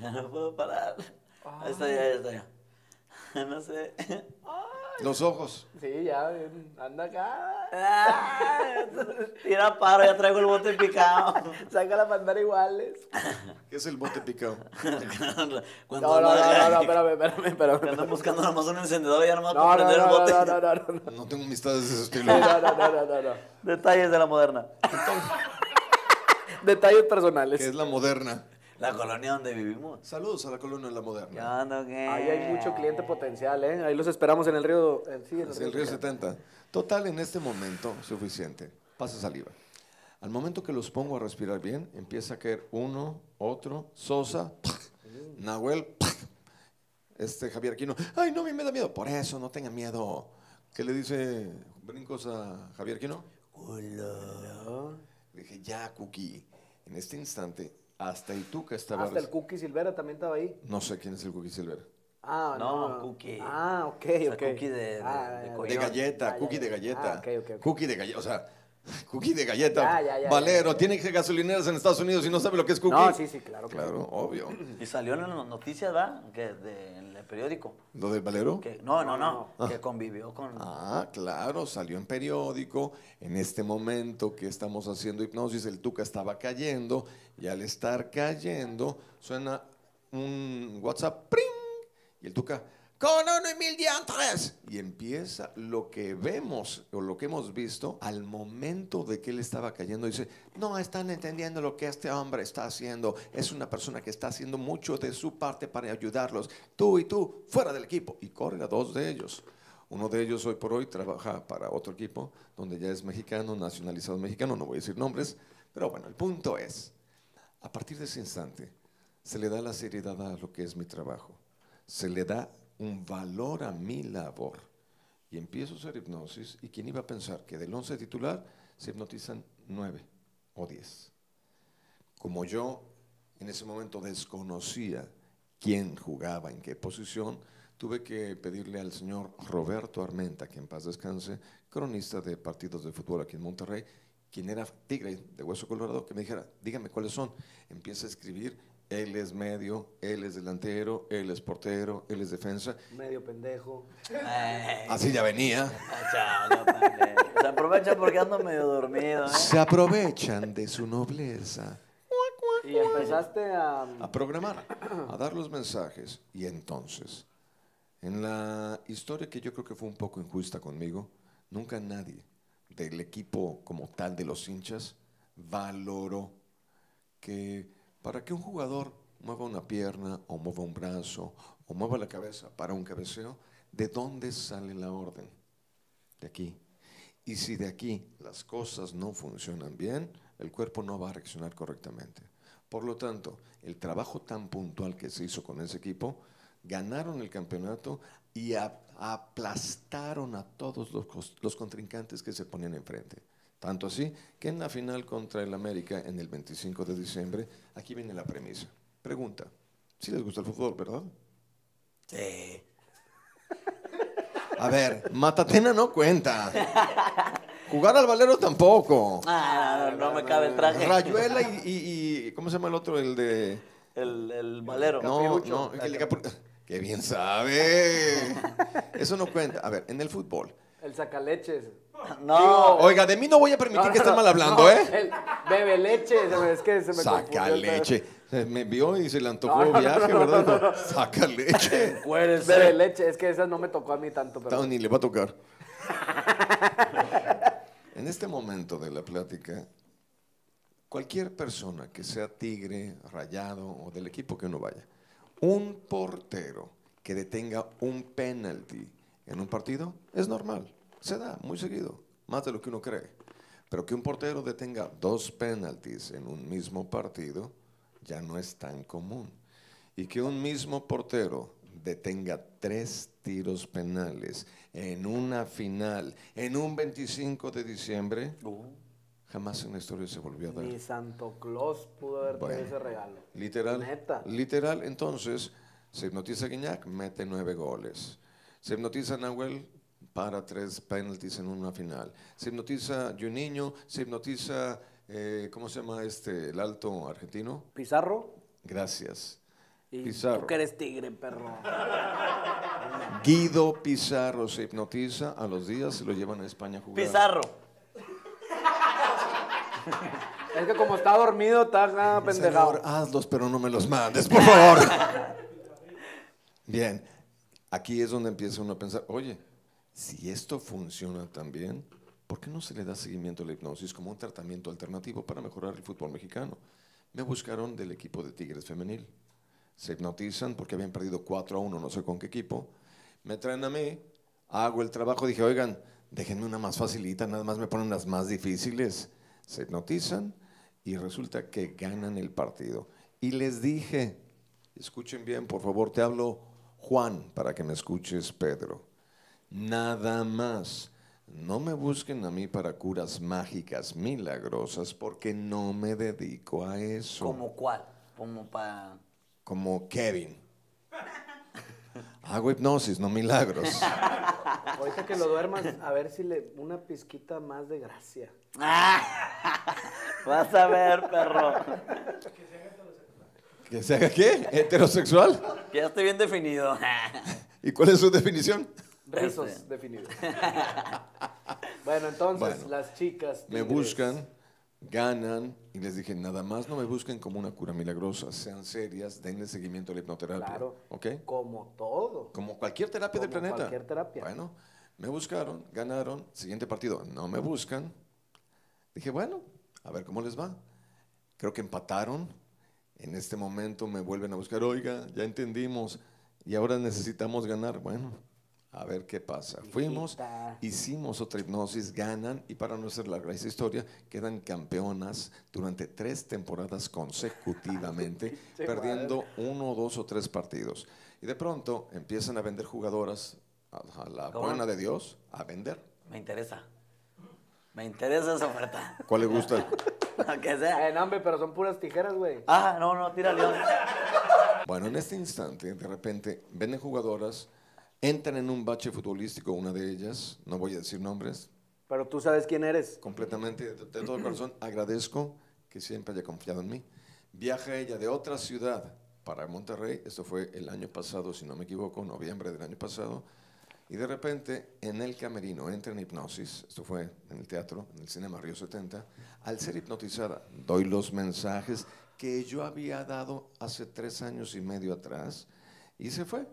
Ya no puedo parar. Oh. Ahí está, ya, ahí está, ya. No sé. Ay. Los ojos. Sí, ya. Anda acá. Ah, tira paro, ya traigo el bote picado. Saca la bandera iguales. ¿Qué es el bote picado? Cuando no, espérame. Cuando buscando nomás un encendedor y armado para prender el bote. No. No tengo amistades de ese estilo. No. Detalles de la moderna. Entonces, detalles personales. ¿Qué es la moderna? La colonia donde vivimos. Saludos a la colonia de la moderna. Ahí hay mucho cliente potencial, ¿eh? Ahí los esperamos en el río. Sí, en el río 70. Total, en este momento, suficiente. Pasa saliva. Al momento que los pongo a respirar bien, empieza a caer uno, otro, Sosa, Nahuel, Javier Aquino. Ay, no, me da miedo. Por eso, no tengan miedo. ¿Qué le dice Brincos a Javier Aquino? Hola. Le dije, ya, Cookie. En este instante... Hasta el Tuca estaba... Hasta el Cookie Silvera también estaba ahí. No sé quién es el Cookie Silvera. Ah, no. Cookie. Ah, ok, o sea, Cookie de galleta, Cookie de galleta. Ok. Cookie de galleta, o sea, Cookie de galleta. Ya, Valero, tiene que ser gasolineras en Estados Unidos y no sabe lo que es Cookie. No, sí, claro. Obvio. Y salió en las noticias, ¿verdad? En el periódico. ¿Lo de Valero? Que, no. Que convivió con... Ah, claro, salió en periódico. En este momento que estamos haciendo hipnosis, el Tuca estaba cayendo. Y al estar cayendo, suena un WhatsApp, ¡pring! Y el Tuca, ¡con 1,000 diantres! Y empieza lo que vemos, o lo que hemos visto, al momento de que él estaba cayendo, dice, no están entendiendo lo que este hombre está haciendo, es una persona que está haciendo mucho de su parte para ayudarlos, tú y tú, fuera del equipo. Y corre a dos de ellos. Uno de ellos hoy por hoy trabaja para otro equipo, donde ya es mexicano, nacionalizado mexicano, no voy a decir nombres, pero bueno, el punto es, a partir de ese instante, se le da la seriedad a lo que es mi trabajo, se le da un valor a mi labor. Y empiezo a hacer hipnosis, y quién iba a pensar que del 11 titular se hipnotizan 9 o 10. Como yo en ese momento desconocía quién jugaba, en qué posición, tuve que pedirle al señor Roberto Armenta, que en paz descanse, cronista de partidos de fútbol aquí en Monterrey, quien era tigre de hueso colorado, que me dijera, dígame cuáles son. Empieza a escribir, él es medio, él es delantero, él es portero, él es defensa. Medio pendejo. Ay. Así ya venía. Se aprovecha porque ando medio dormido. Se aprovechan de su nobleza. Y empezaste a programar, a dar los mensajes. Y entonces, en la historia que yo creo que fue un poco injusta conmigo, nunca nadie del equipo como tal de los hinchas valoró que para que un jugador mueva una pierna o mueva un brazo o mueva la cabeza para un cabeceo, ¿de dónde sale la orden? De aquí. Y si de aquí las cosas no funcionan bien, el cuerpo no va a reaccionar correctamente. Por lo tanto, el trabajo tan puntual que se hizo con ese equipo, ganaron el campeonato y aplastaron a todos los contrincantes que se ponían enfrente. Tanto así que en la final contra el América, en el 25 de diciembre, aquí viene la premisa. Pregunta, ¿sí les gusta el fútbol, verdad? Sí. A ver, Matatena no cuenta. Jugar al Valero tampoco. Ah, no me cabe el traje. Rayuela y ¿cómo se llama el otro? El de... El Valero. ¡Qué bien sabe! Eso no cuenta. A ver, en el fútbol. El sacaleches. No. Digo, oiga, de mí no voy a permitir que esté mal hablando, ¿eh? El bebe leche. Es que se me sacaleche. Me vio y se le antojó viaje, ¿verdad? No. Sacaleche. Puede ser. Bebe leche. Es que esa no me tocó a mí tanto. Pero... Ni le va a tocar. En este momento de la plática, cualquier persona que sea tigre, rayado o del equipo que uno vaya, un portero que detenga un penalti en un partido es normal, se da muy seguido, más de lo que uno cree. Pero que un portero detenga dos penaltis en un mismo partido ya no es tan común. Y que un mismo portero detenga 3 tiros penales en una final, en un 25 de diciembre, jamás en la historia se volvió a dar. Ni Santo Claus pudo haber tenido ese regalo. Literal, ¿neta? Literal. Entonces, se hipnotiza Gignac, mete 9 goles. Se hipnotiza Nahuel, para 3 penaltis en una final. Se hipnotiza Juninho, se hipnotiza, ¿cómo se llama este, el alto argentino? Pizarro. Gracias. Y Pizarro. Tú que eres tigre, perro. Guido Pizarro se hipnotiza, a los días se lo llevan a España a jugar. Pizarro. Es que como está dormido, está pendejado. Señor, hazlos, pero no me los mandes, por favor. Bien, aquí es donde empieza uno a pensar, oye, si esto funciona también, ¿por qué no se le da seguimiento a la hipnosis como un tratamiento alternativo para mejorar el fútbol mexicano? Me buscaron del equipo de Tigres femenil. Se hipnotizan porque habían perdido 4-1, no sé con qué equipo. Me traen a mí, hago el trabajo, dije, oigan, déjenme una más facilita, nada más me ponen las más difíciles. Se hipnotizan y resulta que ganan el partido. Y les dije, escuchen bien, por favor, te hablo Juan para que me escuches Pedro. Nada más, no me busquen a mí para curas mágicas, milagrosas, porque no me dedico a eso. ¿Como cuál? Como para... Como Kevin. Hago hipnosis, no milagros. Ahorita que lo duermas, a ver si le una pizquita más de gracia. Vas a ver, perro. ¿Que se haga qué? ¿Heterosexual? Que ya esté bien definido. ¿Y cuál es su definición? Rizos definidos. Bueno, entonces, las chicas... Tigres. Me buscan... ganan y les dije, nada más no me busquen como una cura milagrosa, sean serias, denle seguimiento a la hipnoterapia. Claro, ¿okay? Como todo. Como cualquier terapia del planeta. Cualquier terapia. Bueno, me buscaron, ganaron, siguiente partido, no me buscan. Dije, bueno, a ver cómo les va. Creo que empataron, en este momento me vuelven a buscar, oiga, ya entendimos y ahora necesitamos ganar, bueno. A ver qué pasa. Fuimos, hicimos otra hipnosis, ganan y para no hacer larga esa historia, quedan campeonas durante 3 temporadas consecutivamente, perdiendo 1, 2 o 3 partidos. Y de pronto empiezan a vender jugadoras a la buena de Dios, a vender. Me interesa. Me interesa esa oferta. ¿Cuál le gusta? Lo que sea. En hambre, pero son puras tijeras, güey. Ah, no, no, tírale. Bueno, en este instante, de repente, venden jugadoras. Entran en un bache futbolístico, una de ellas, no voy a decir nombres. Pero tú sabes quién eres. Completamente, de todo corazón, agradezco que siempre haya confiado en mí. Viaja ella de otra ciudad para Monterrey, esto fue el año pasado, si no me equivoco, noviembre del año pasado, y de repente en el camerino entra en hipnosis, esto fue en el teatro, en el cinema Río 70, al ser hipnotizada, doy los mensajes que yo había dado hace 3 años y medio atrás, y se fue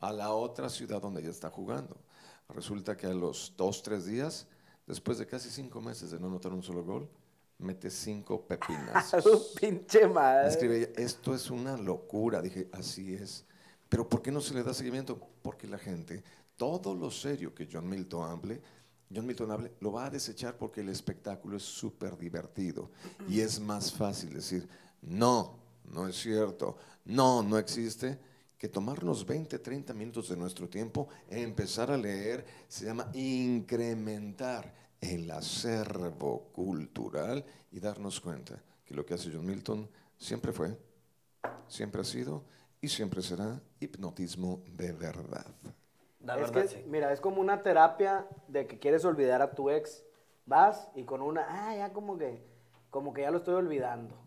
a la otra ciudad donde ella está jugando. Resulta que a los 2, 3 días, después de casi 5 meses de no anotar un solo gol, mete 5 pepinas. ¡Pinche madre! Escribe ella, esto es una locura. Dije, así es. Pero ¿por qué no se le da seguimiento? Porque la gente, todo lo serio que John Milton hable, lo va a desechar porque el espectáculo es súper divertido. Y es más fácil decir, no, no es cierto, no, no existe, que tomarnos 20, 30 minutos de nuestro tiempo, empezar a leer, se llama incrementar el acervo cultural y darnos cuenta que lo que hace John Milton siempre fue, siempre ha sido y siempre será hipnotismo de verdad. La verdad es que, sí. Mira, es como una terapia de que quieres olvidar a tu ex, vas y con una, ya como que ya lo estoy olvidando.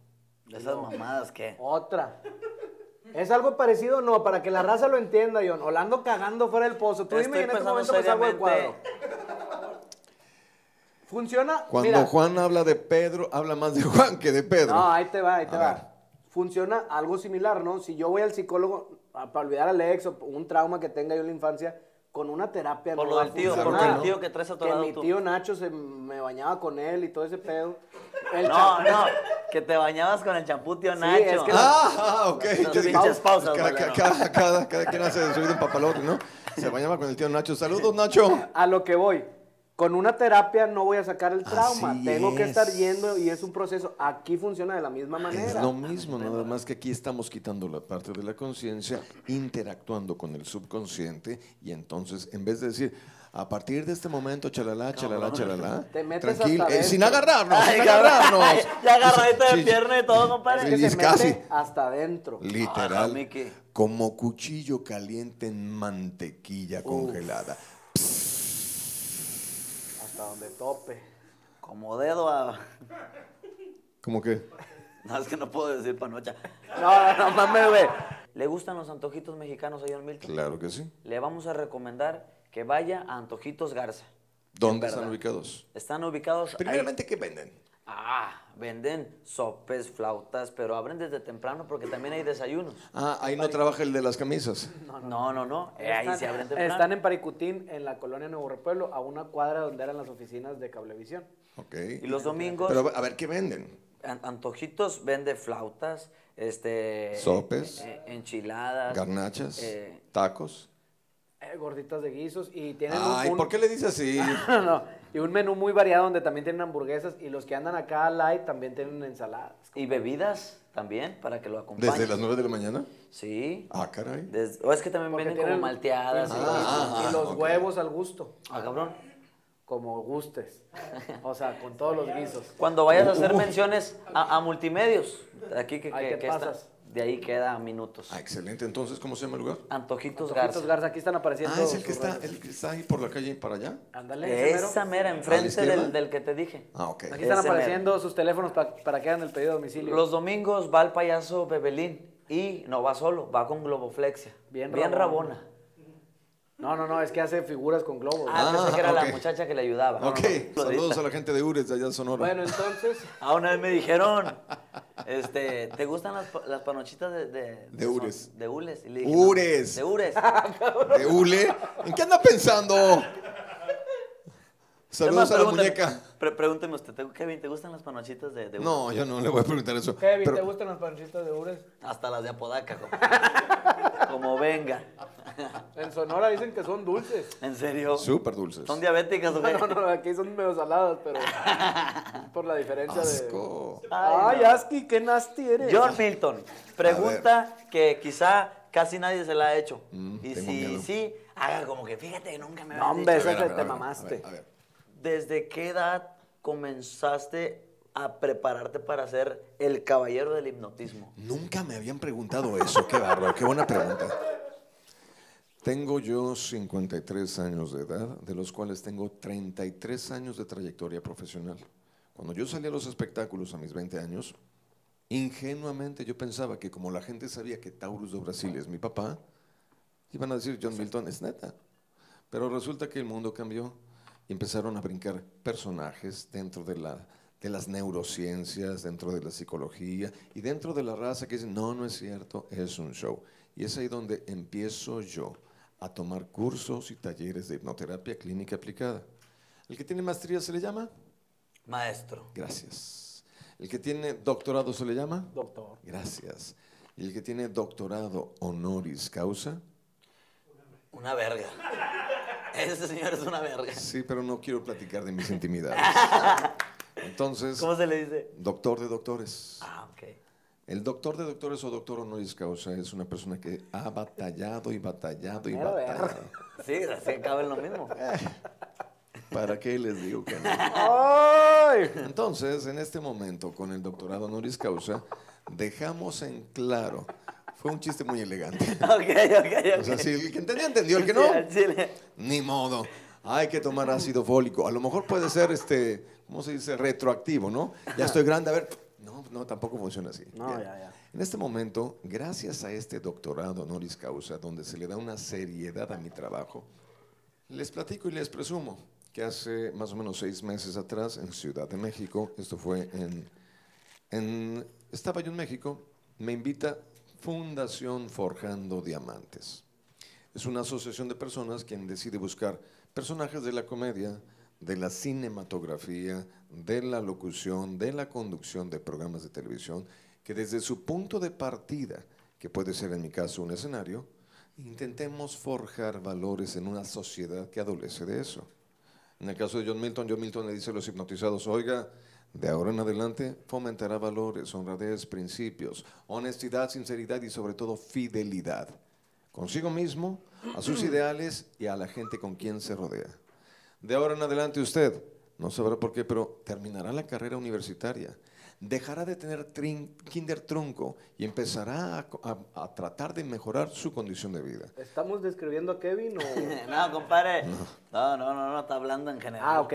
Esas mamadas, ¿qué? Otra. Es algo parecido, no, para que la raza lo entienda, John. O la ando cagando fuera del pozo. Tú dime en este momento que salgo del cuadro. Funciona. Cuando mira, Juan habla de Pedro, habla más de Juan que de Pedro. No, ahí te va. Funciona algo similar, ¿no? Si yo voy al psicólogo para olvidar al ex o un trauma que tenga yo en la infancia, con una terapia por no va a funcionar. Por el tío que traes a tu lado. Que mi tío Nacho se me bañaba con él y todo ese pedo. No. Que te bañabas con el champú, tío Nacho. Sí, es que ok. Yo dije, pausas, cada quien hace su vida en papalote, ¿no? Se bañaba con el tío Nacho. ¡Saludos, Nacho! A lo que voy. Con una terapia no voy a sacar el trauma. Así tengo que estar yendo y es un proceso. Aquí funciona de la misma manera. Es lo mismo, nada más que aquí estamos quitando la parte de la conciencia, interactuando con el subconsciente y entonces, en vez de decir, a partir de este momento, chalala, chalala, chalala, te metes tranquilo, hasta sin agarrarnos, ay, sin agarrarnos. Ay, ya agarradito de pierna y todo, compadre. No, que se casi mete hasta adentro. Literal, como cuchillo caliente en mantequilla congelada. Psss. Donde tope. Como dedo a... ¿Cómo qué? No, es que no puedo decir panocha. No, no mames, güey. ¿Le gustan los antojitos mexicanos a John Milton? Claro que sí. Le vamos a recomendar que vaya a Antojitos Garza. ¿Dónde están ubicados? Están ubicados... Primeramente, ¿qué venden? Ah, venden sopes, flautas, pero abren desde temprano porque también hay desayunos. Ah, ahí no trabaja el de las camisas. No. Ahí se abren temprano. Están en Paricutín, en la colonia Nuevo Repueblo, a una cuadra donde eran las oficinas de Cablevisión. Ok. Y los domingos... Pero a ver, ¿qué venden? Antojitos vende flautas, sopes, enchiladas, garnachas, tacos, gorditas de guisos y tienen Ay, ¿por qué le dices así? No, y un menú muy variado donde también tienen hamburguesas y los que andan acá light también tienen ensaladas. ¿Y bebidas también para que lo acompañen? ¿Desde las 9 de la mañana? Sí. Ah, caray. O es que también vienen como malteadas. Y los huevos al gusto. Ah, cabrón. Como gustes, o sea, con todos los guisos. Cuando vayas a hacer menciones a Multimedios, aquí que pasas. De ahí queda minutos. Ah, excelente. Entonces, ¿cómo se llama el lugar? Antojitos Garza. Aquí están apareciendo. Ah, es el que está ahí por la calle para allá. Ándale. Esa mera, enfrente del que te dije. Ah, ok. Aquí están apareciendo sus teléfonos para que hagan el pedido a domicilio. Los domingos va el payaso Bebelín y no va solo, va con globoflexia. Bien rabona. No, es que hace figuras con globos. Ah, pensé que era la muchacha que le ayudaba. Ok, saludos a la gente de Ures, de allá en Sonora. Bueno, entonces... Ah, una vez me dijeron, ¿te gustan las panochitas de Ures? De Ures. Y le dije, Ures. No, de Ures. ¿De Ule? ¿En qué anda pensando? Saludos a la muñeca. Pregúnteme usted, Kevin, ¿te gustan las panochitas de Ures? No, yo no le voy a preguntar eso. Kevin, ¿te gustan las panochitas de Ures? Hasta las de Apodaca, como venga. En Sonora dicen que son dulces. ¿En serio? Súper dulces. ¿Son diabéticas o qué? No, aquí son medio saladas, pero por la diferencia de... Ay, Aski, qué nasty eres. John Milton, pregunta que quizá casi nadie se la ha hecho. Y si sí, haga como que fíjate que nunca me habían dicho. No, hombre, te mamaste. A ver. ¿Desde qué edad comenzaste a prepararte para ser el caballero del hipnotismo? Nunca me habían preguntado eso. Qué bárbaro, qué buena pregunta. Tengo yo 53 años de edad, de los cuales tengo 33 años de trayectoria profesional. Cuando yo salí a los espectáculos a mis 20 años, ingenuamente yo pensaba que como la gente sabía que Taurus de Brasil es mi papá, iban a decir John Milton es neta. Pero resulta que el mundo cambió y empezaron a brincar personajes dentro de las neurociencias, dentro de la psicología y dentro de la raza que dicen, no es cierto, es un show. Y es ahí donde empiezo yo a tomar cursos y talleres de hipnoterapia clínica aplicada. El que tiene maestría se le llama maestro. Gracias. El que tiene doctorado se le llama doctor. Gracias. Y el que tiene doctorado honoris causa, una verga. Ese señor es una verga. Sí, pero no quiero platicar de mis intimidades. Entonces, ¿cómo se le dice? Doctor de doctores. Ah, ok. El doctor de doctores o doctor honoris causa es una persona que ha batallado y batallado y batallado. Sí, así acaba en lo mismo. ¿Para qué les digo que no? Entonces, en este momento, con el doctorado honoris causa, dejamos en claro. Fue un chiste muy elegante. Ok. O sea, si el que entendió, el que no, ni modo. Hay que tomar ácido fólico. A lo mejor puede ser, ¿cómo se dice? Retroactivo, ¿no? Ya estoy grande, a ver... No, tampoco funciona así. No, ya. En este momento, gracias a este doctorado honoris causa, donde se le da una seriedad a mi trabajo, les platico y les presumo que hace más o menos 6 meses atrás, en Ciudad de México, esto fue estaba yo en México, me invita Fundación Forjando Diamantes. Es una asociación de personas quien decide buscar personajes de la comedia, de la cinematografía, de la locución, de la conducción de programas de televisión, que desde su punto de partida, que puede ser en mi caso un escenario, intentemos forjar valores en una sociedad que adolece de eso. En el caso de John Milton le dice a los hipnotizados, oiga, de ahora en adelante fomentará valores, honradez, principios, honestidad, sinceridad y sobre todo fidelidad. Consigo mismo, a sus ideales y a la gente con quien se rodea. De ahora en adelante usted, no sabrá por qué, pero terminará la carrera universitaria. Dejará de tener kinder trunco y empezará a tratar de mejorar su condición de vida. ¿Estamos describiendo a Kevin o...? No, compadre. No, está hablando en general. Ah, ok.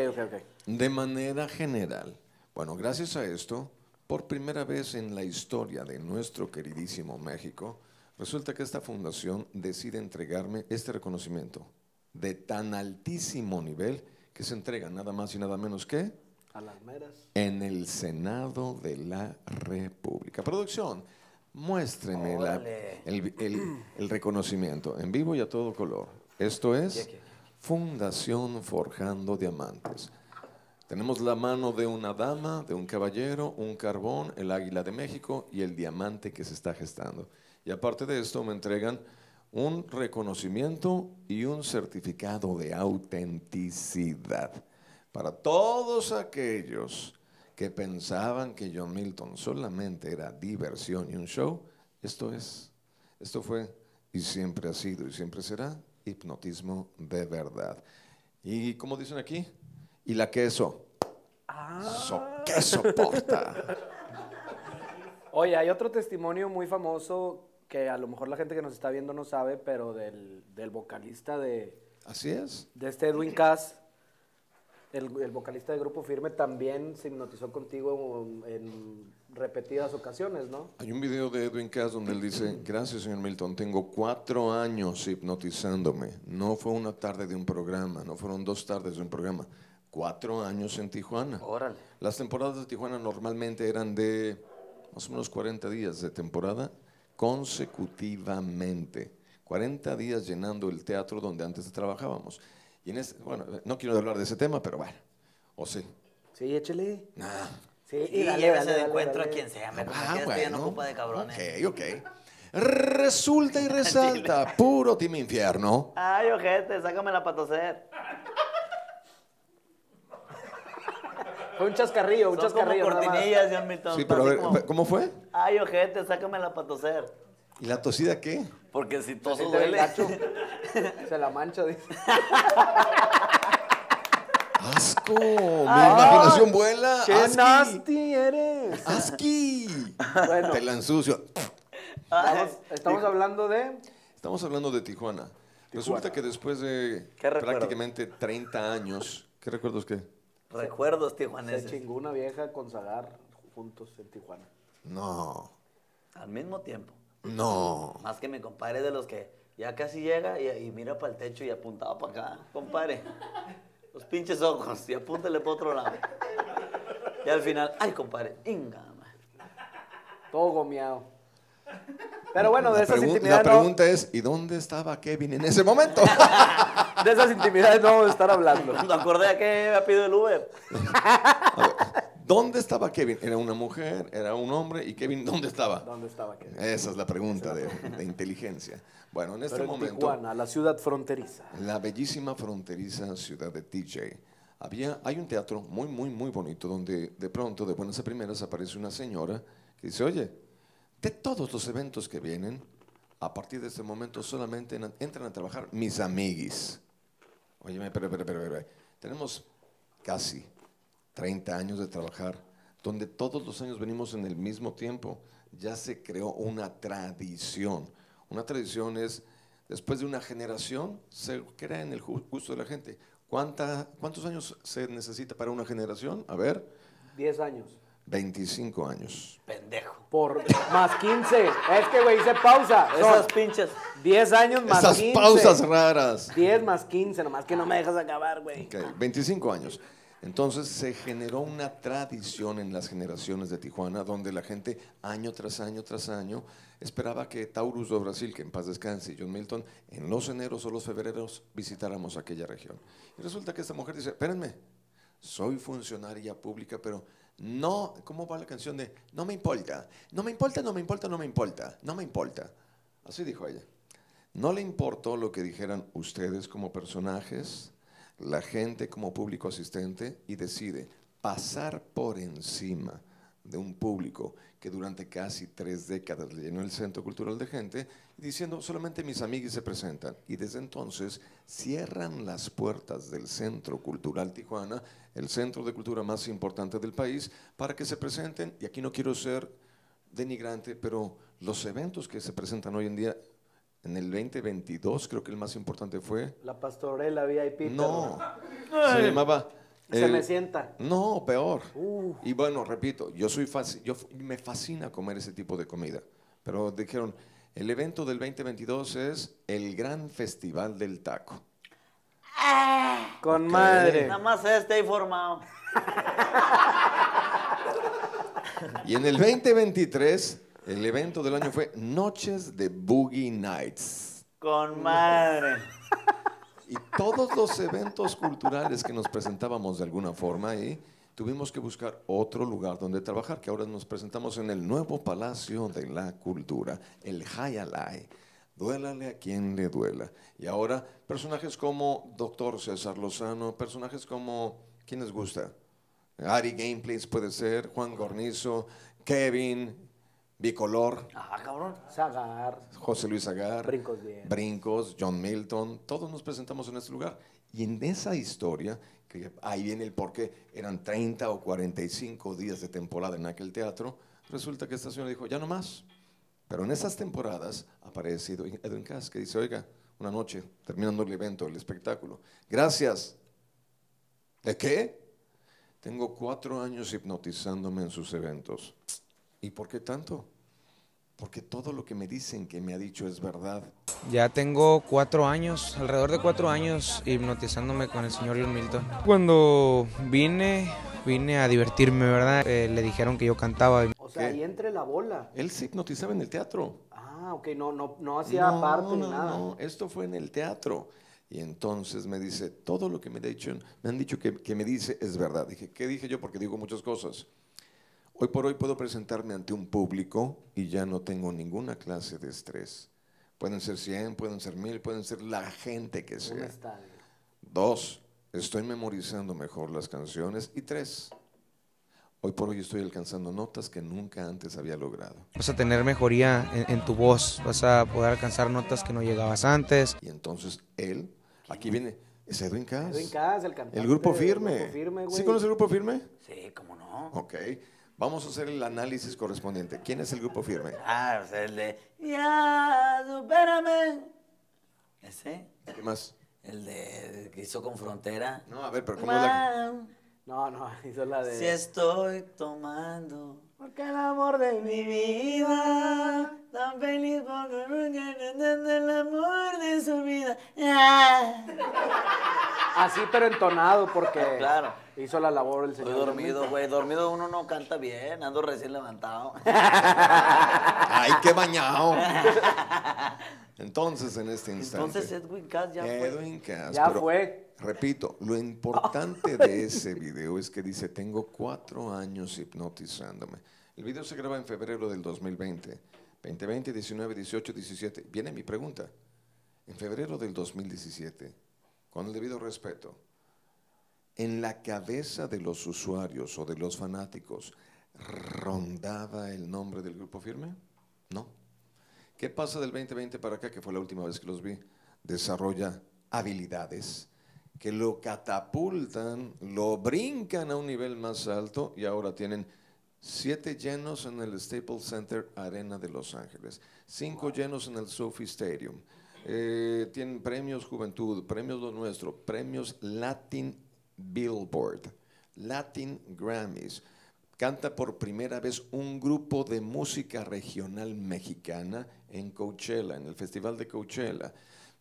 De manera general. Bueno, gracias a esto, por primera vez en la historia de nuestro queridísimo México, resulta que esta fundación decide entregarme este reconocimiento de tan altísimo nivel que se entrega nada más y nada menos que... a las meras. En el Senado de la República. Producción, muéstrenme el reconocimiento en vivo y a todo color. Esto es Fundación Forjando Diamantes. Tenemos la mano de una dama, de un caballero, un carbón, el águila de México y el diamante que se está gestando. Y aparte de esto me entregan un reconocimiento y un certificado de autenticidad. Para todos aquellos que pensaban que John Milton solamente era diversión y un show, esto fue y siempre ha sido y siempre será hipnotismo de verdad. Y como dicen aquí, y la queso, ¿qué soporta? Oye, hay otro testimonio muy famoso que a lo mejor la gente que nos está viendo no sabe, pero del vocalista de... Así es. De este Edwin Caz. El vocalista de Grupo Firme también se hipnotizó contigo en repetidas ocasiones, ¿no? Hay un video de Edwin Caz donde él dice, gracias, señor Milton, tengo 4 años hipnotizándome. No fue una tarde de un programa, no fueron 2 tardes de un programa. 4 años en Tijuana. Órale. Las temporadas de Tijuana normalmente eran de más o menos 40 días de temporada consecutivamente. 40 días llenando el teatro donde antes trabajábamos. Y en este, bueno, no quiero hablar de ese tema, pero bueno, ¿o sí? Sí, échale. Nah. Sí, y llévese de encuentro a quien sea, bueno, ya no ocupa de cabrones. Ok. Resulta y resalta, puro team infierno. Ay, ojete, sácame la patocer. Fue un chascarrillo, un chascarrillo. Como cortinillas, John Milton. Sí, pero a ver, ¿cómo fue? Ay, ojete, sácame la patocer. ¿Y la tosida qué? Porque si todo duele. Se la mancha, dice. ¡Asco! Mi imaginación vuela. ¡Qué asqui. Nasty eres! ¡Asqui! Bueno. Te la ensucio. Estamos hablando de Tijuana. Resulta que después de prácticamente 30 años... ¿Qué recuerdos qué? Recuerdos tijuaneses. Se chingó una vieja con Sagar juntos en Tijuana. No. Al mismo tiempo. No. Más que mi compadre de los que ya casi llega y mira para el techo y apuntaba para acá. Compadre, los pinches ojos y apúntale para otro lado. Y al final, ay, compadre, inga. Todo gomeado. Pero bueno, de esas intimidades... La pregunta es, ¿y dónde estaba Kevin en ese momento? De esas intimidades no vamos a estar hablando. Cuando acordé a que me pido el Uber. ¿Dónde estaba Kevin? ¿Era una mujer? ¿Era un hombre? ¿Y Kevin dónde estaba? ¿Dónde estaba Kevin? Esa es la pregunta de inteligencia. Bueno, en este momento... Tijuana, la ciudad fronteriza. La bellísima fronteriza ciudad de TJ. Hay un teatro muy, muy, muy bonito donde de pronto, de buenas a primeras, aparece una señora que dice, oye, de todos los eventos que vienen, a partir de este momento solamente entran a trabajar mis amiguis. Oye, pero, tenemos casi... 30 años de trabajar, donde todos los años venimos en el mismo tiempo, ya se creó una tradición. Una tradición es, después de una generación, se crea en el gusto de la gente. ¿Cuántos años se necesita para una generación? A ver. 10 años. 25 años. Pendejo. Por más 15. Es que, güey, hice pausa. Esas pinches. 10 años más esas 15. Esas pausas raras. 10 más 15, nomás que no me dejas acabar, güey. Ok, 25 años. Entonces se generó una tradición en las generaciones de Tijuana donde la gente año tras año esperaba que Taurus de Brasil, que en paz descanse, y John Milton, en los eneros o los febreros visitáramos aquella región. Y resulta que esta mujer dice, espérenme, soy funcionaria pública, pero no, ¿cómo va la canción de no me importa? No me importa, no me importa, no me importa, no me importa. Así dijo ella. No le importó lo que dijeran ustedes como personajes, la gente como público asistente y decide pasar por encima de un público que durante casi 3 décadas llenó el Centro Cultural de gente, diciendo solamente mis amigos se presentan. Y desde entonces cierran las puertas del Centro Cultural Tijuana, el centro de cultura más importante del país, para que se presenten, y aquí no quiero ser denigrante, pero los eventos que se presentan hoy en día, en el 2022 creo que el más importante fue… La Pastorela VIP. No, se llamaba… Se me sienta. No, peor. Y bueno, repito, me fascina comer ese tipo de comida. Pero dijeron, el evento del 2022 es el Gran Festival del Taco. Ah, con okay. Madre. Nada más esté informado. Y en el 2023, el evento del año fue Noches de Boogie Nights. Con madre. Y todos los eventos culturales que nos presentábamos de alguna forma ahí, tuvimos que buscar otro lugar donde trabajar, que ahora nos presentamos en el nuevo Palacio de la Cultura, el Hayalai. Duélale a quien le duela. Y ahora, personajes como Doctor César Lozano, personajes como, ¿quién les gusta? Ari Gameplays puede ser, Juan Gornizo, Kevin Bicolor. Ah, cabrón. Agar. José Luis Agar. Brincos Lieras. Brincos, John Milton. Todos nos presentamos en este lugar. Y en esa historia, que ahí viene el porqué, eran 30 o 45 días de temporada en aquel teatro, resulta que esta señora dijo, ya no más. Pero en esas temporadas ha aparecido Edwin Caz, que dice, oiga, una noche, terminando el evento, el espectáculo. Gracias. ¿De qué? Tengo 4 años hipnotizándome en sus eventos. ¿Y por qué tanto? Porque todo lo que me dicen que me ha dicho es verdad. Ya tengo 4 años, alrededor de 4 años, hipnotizándome con el señor John Milton. Cuando vine a divertirme, ¿verdad? Le dijeron que yo cantaba. O sea, ahí entre la bola. Él se hipnotizaba en el teatro. Ah, ok, no hacía parte ni nada. No, esto fue en el teatro. Y entonces me dice, todo lo que me han dicho que me dice es verdad. Dije, ¿qué dije yo? Porque digo muchas cosas. Hoy por hoy puedo presentarme ante un público y ya no tengo ninguna clase de estrés. Pueden ser 100, pueden ser 1000, pueden ser la gente que sea. 2, estoy memorizando mejor las canciones. Y 3, hoy por hoy estoy alcanzando notas que nunca antes había logrado. Vas a tener mejoría en tu voz, vas a poder alcanzar notas que no llegabas antes. Y entonces él, aquí viene, es Edwin Caz. Edwin Caz, el cantante. El Grupo Firme. El Grupo Firme, güey. ¿Sí conoces el Grupo Firme? Sí, cómo no. Ok. Vamos a hacer el análisis correspondiente. ¿Quién es el Grupo Firme? Ah, o sea, el de ya, supérame. ¿Ese? ¿Qué más? El de que hizo con Frontera. No, a ver, pero ¿cómo la...? No, hizo la de... Si estoy tomando, porque el amor de mi vida, tan feliz porque nunca entendí el amor de su vida. Ah. Así, pero entonado, porque... Ah, claro. Hizo la labor el señor. Estoy dormido, güey. Dormido uno no canta bien. Ando recién levantado. ¡Ay, qué bañado! Entonces, en este instante. Entonces, Edwin Caz ya fue. Edwin Caz. Ya fue. Repito, lo importante de ese video es que dice, tengo 4 años hipnotizándome. El video se graba en febrero del 2020. 2020, 19, 18, 17. Viene mi pregunta. En febrero del 2017, con el debido respeto, en la cabeza de los usuarios o de los fanáticos, ¿rondaba el nombre del Grupo Firme? No. ¿Qué pasa del 2020 para acá, que fue la última vez que los vi? Desarrolla habilidades que lo catapultan, lo brincan a un nivel más alto y ahora tienen 7 llenos en el Staples Center Arena de Los Ángeles, 5 llenos en el SoFi Stadium, tienen premios Juventud, premios Lo Nuestro, premios Latin Billboard, Latin Grammys. Canta por primera vez un grupo de música regional mexicana en Coachella, en el Festival de Coachella.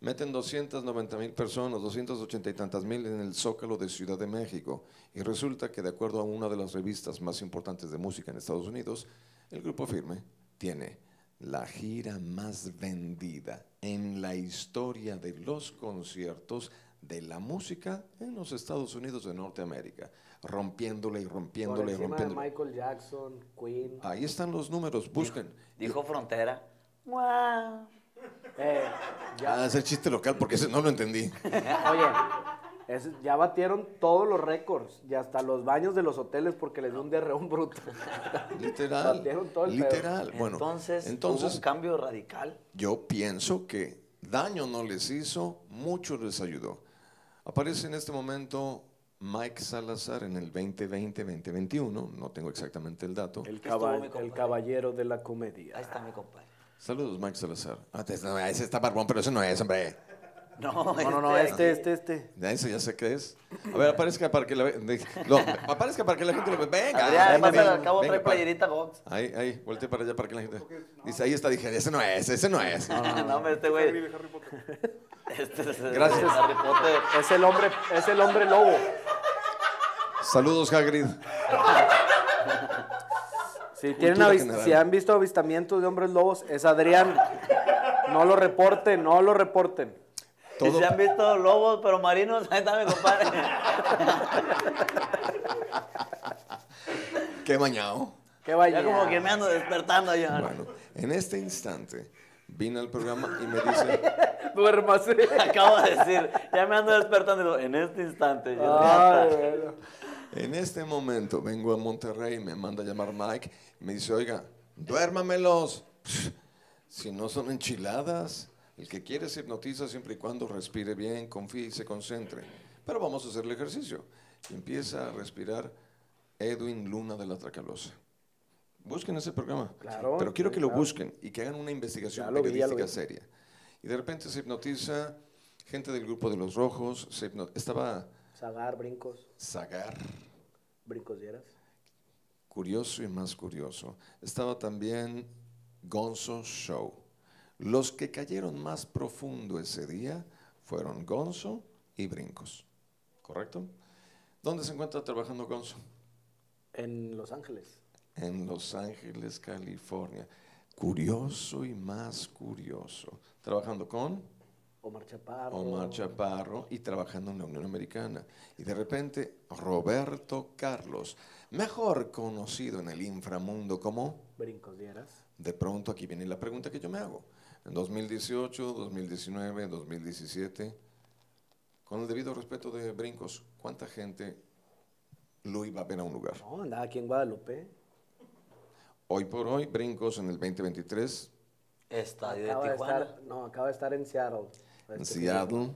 Meten 290,000 personas, 280 y tantas mil en el Zócalo de Ciudad de México. Y resulta que, de acuerdo a una de las revistas más importantes de música en Estados Unidos, el Grupo Firme tiene la gira más vendida en la historia de los conciertos de la música en los Estados Unidos de Norteamérica, rompiéndole y rompiéndole y rompiéndole. De Michael Jackson, Queen. Ahí están los números, busquen. Dijo Frontera. ¡Wow! Ya. Ah, es el chiste local porque ese no lo entendí. Oye, Es, ya batieron todos los récords y hasta los baños de los hoteles porque les dio un diarreón bruto. Literal. Batieron todo el literal. Pedo. Bueno, entonces ¿hubo un cambio radical? Yo pienso que daño no les hizo, mucho les ayudó. Aparece en este momento Mike Salazar en el 2020-2021, no tengo exactamente el dato. El caballero de la comedia. Ahí está mi compadre. Saludos, Mike Salazar. Ah, ese está barbón, pero ese no es, hombre. No, este. Eso ya sé qué es. A ver, aparezca para que la gente lo vea. Venga. Además, al cabo trae playerita Gox. Ahí, volteé para allá para que la gente. Dice, ahí está, dije, ese no es, ese no es. No, hombre, este güey. Gracias. Es el hombre lobo. Saludos, Hagrid. Si han visto avistamientos de hombres lobos, es Adrián. No lo reporten, no lo reporten. Y se han visto lobos, pero marinos, ahí está mi compadre. Qué mañado. Qué vaya. Ya como que me ando despertando ya. Bueno, en este instante vine al programa y me dice... Duérmase. Acabo de decir, ya me ando despertando. En este instante. Ay, bueno. En este momento vengo a Monterrey, me manda a llamar Mike, y me dice, oiga, duérmamelos. Si no son enchiladas... El que quiere se hipnotiza siempre y cuando respire bien, confíe y se concentre. Pero vamos a hacer el ejercicio. Y empieza a respirar Edwin Luna de la Tracalosa. Busquen ese programa. Claro, pero quiero que lo busquen y que hagan una investigación periodística seria. Y de repente se hipnotiza gente del grupo de Los Rojos. Estaba... Sagar, Brincos. Sagar. Brincos Lieras. Curioso y más curioso. Estaba también Gonzo Show. Los que cayeron más profundo ese día fueron Gonzo y Brincos, ¿correcto? ¿Dónde se encuentra trabajando Gonzo? En Los Ángeles. En Los Ángeles, California. Curioso y más curioso. Trabajando con... Omar Chaparro. Omar Chaparro y trabajando en la Unión Americana. Y de repente, Roberto Carlos, mejor conocido en el inframundo como... Brincos Lieras. De pronto aquí viene la pregunta que yo me hago. En 2018, 2019, 2017, con el debido respeto de Brincos, ¿cuánta gente lo iba a ver a un lugar? No, andaba aquí en Guadalupe. Hoy por hoy, Brincos en el 2023. Estadio de Tijuana. Acaba de estar en Seattle. En Seattle,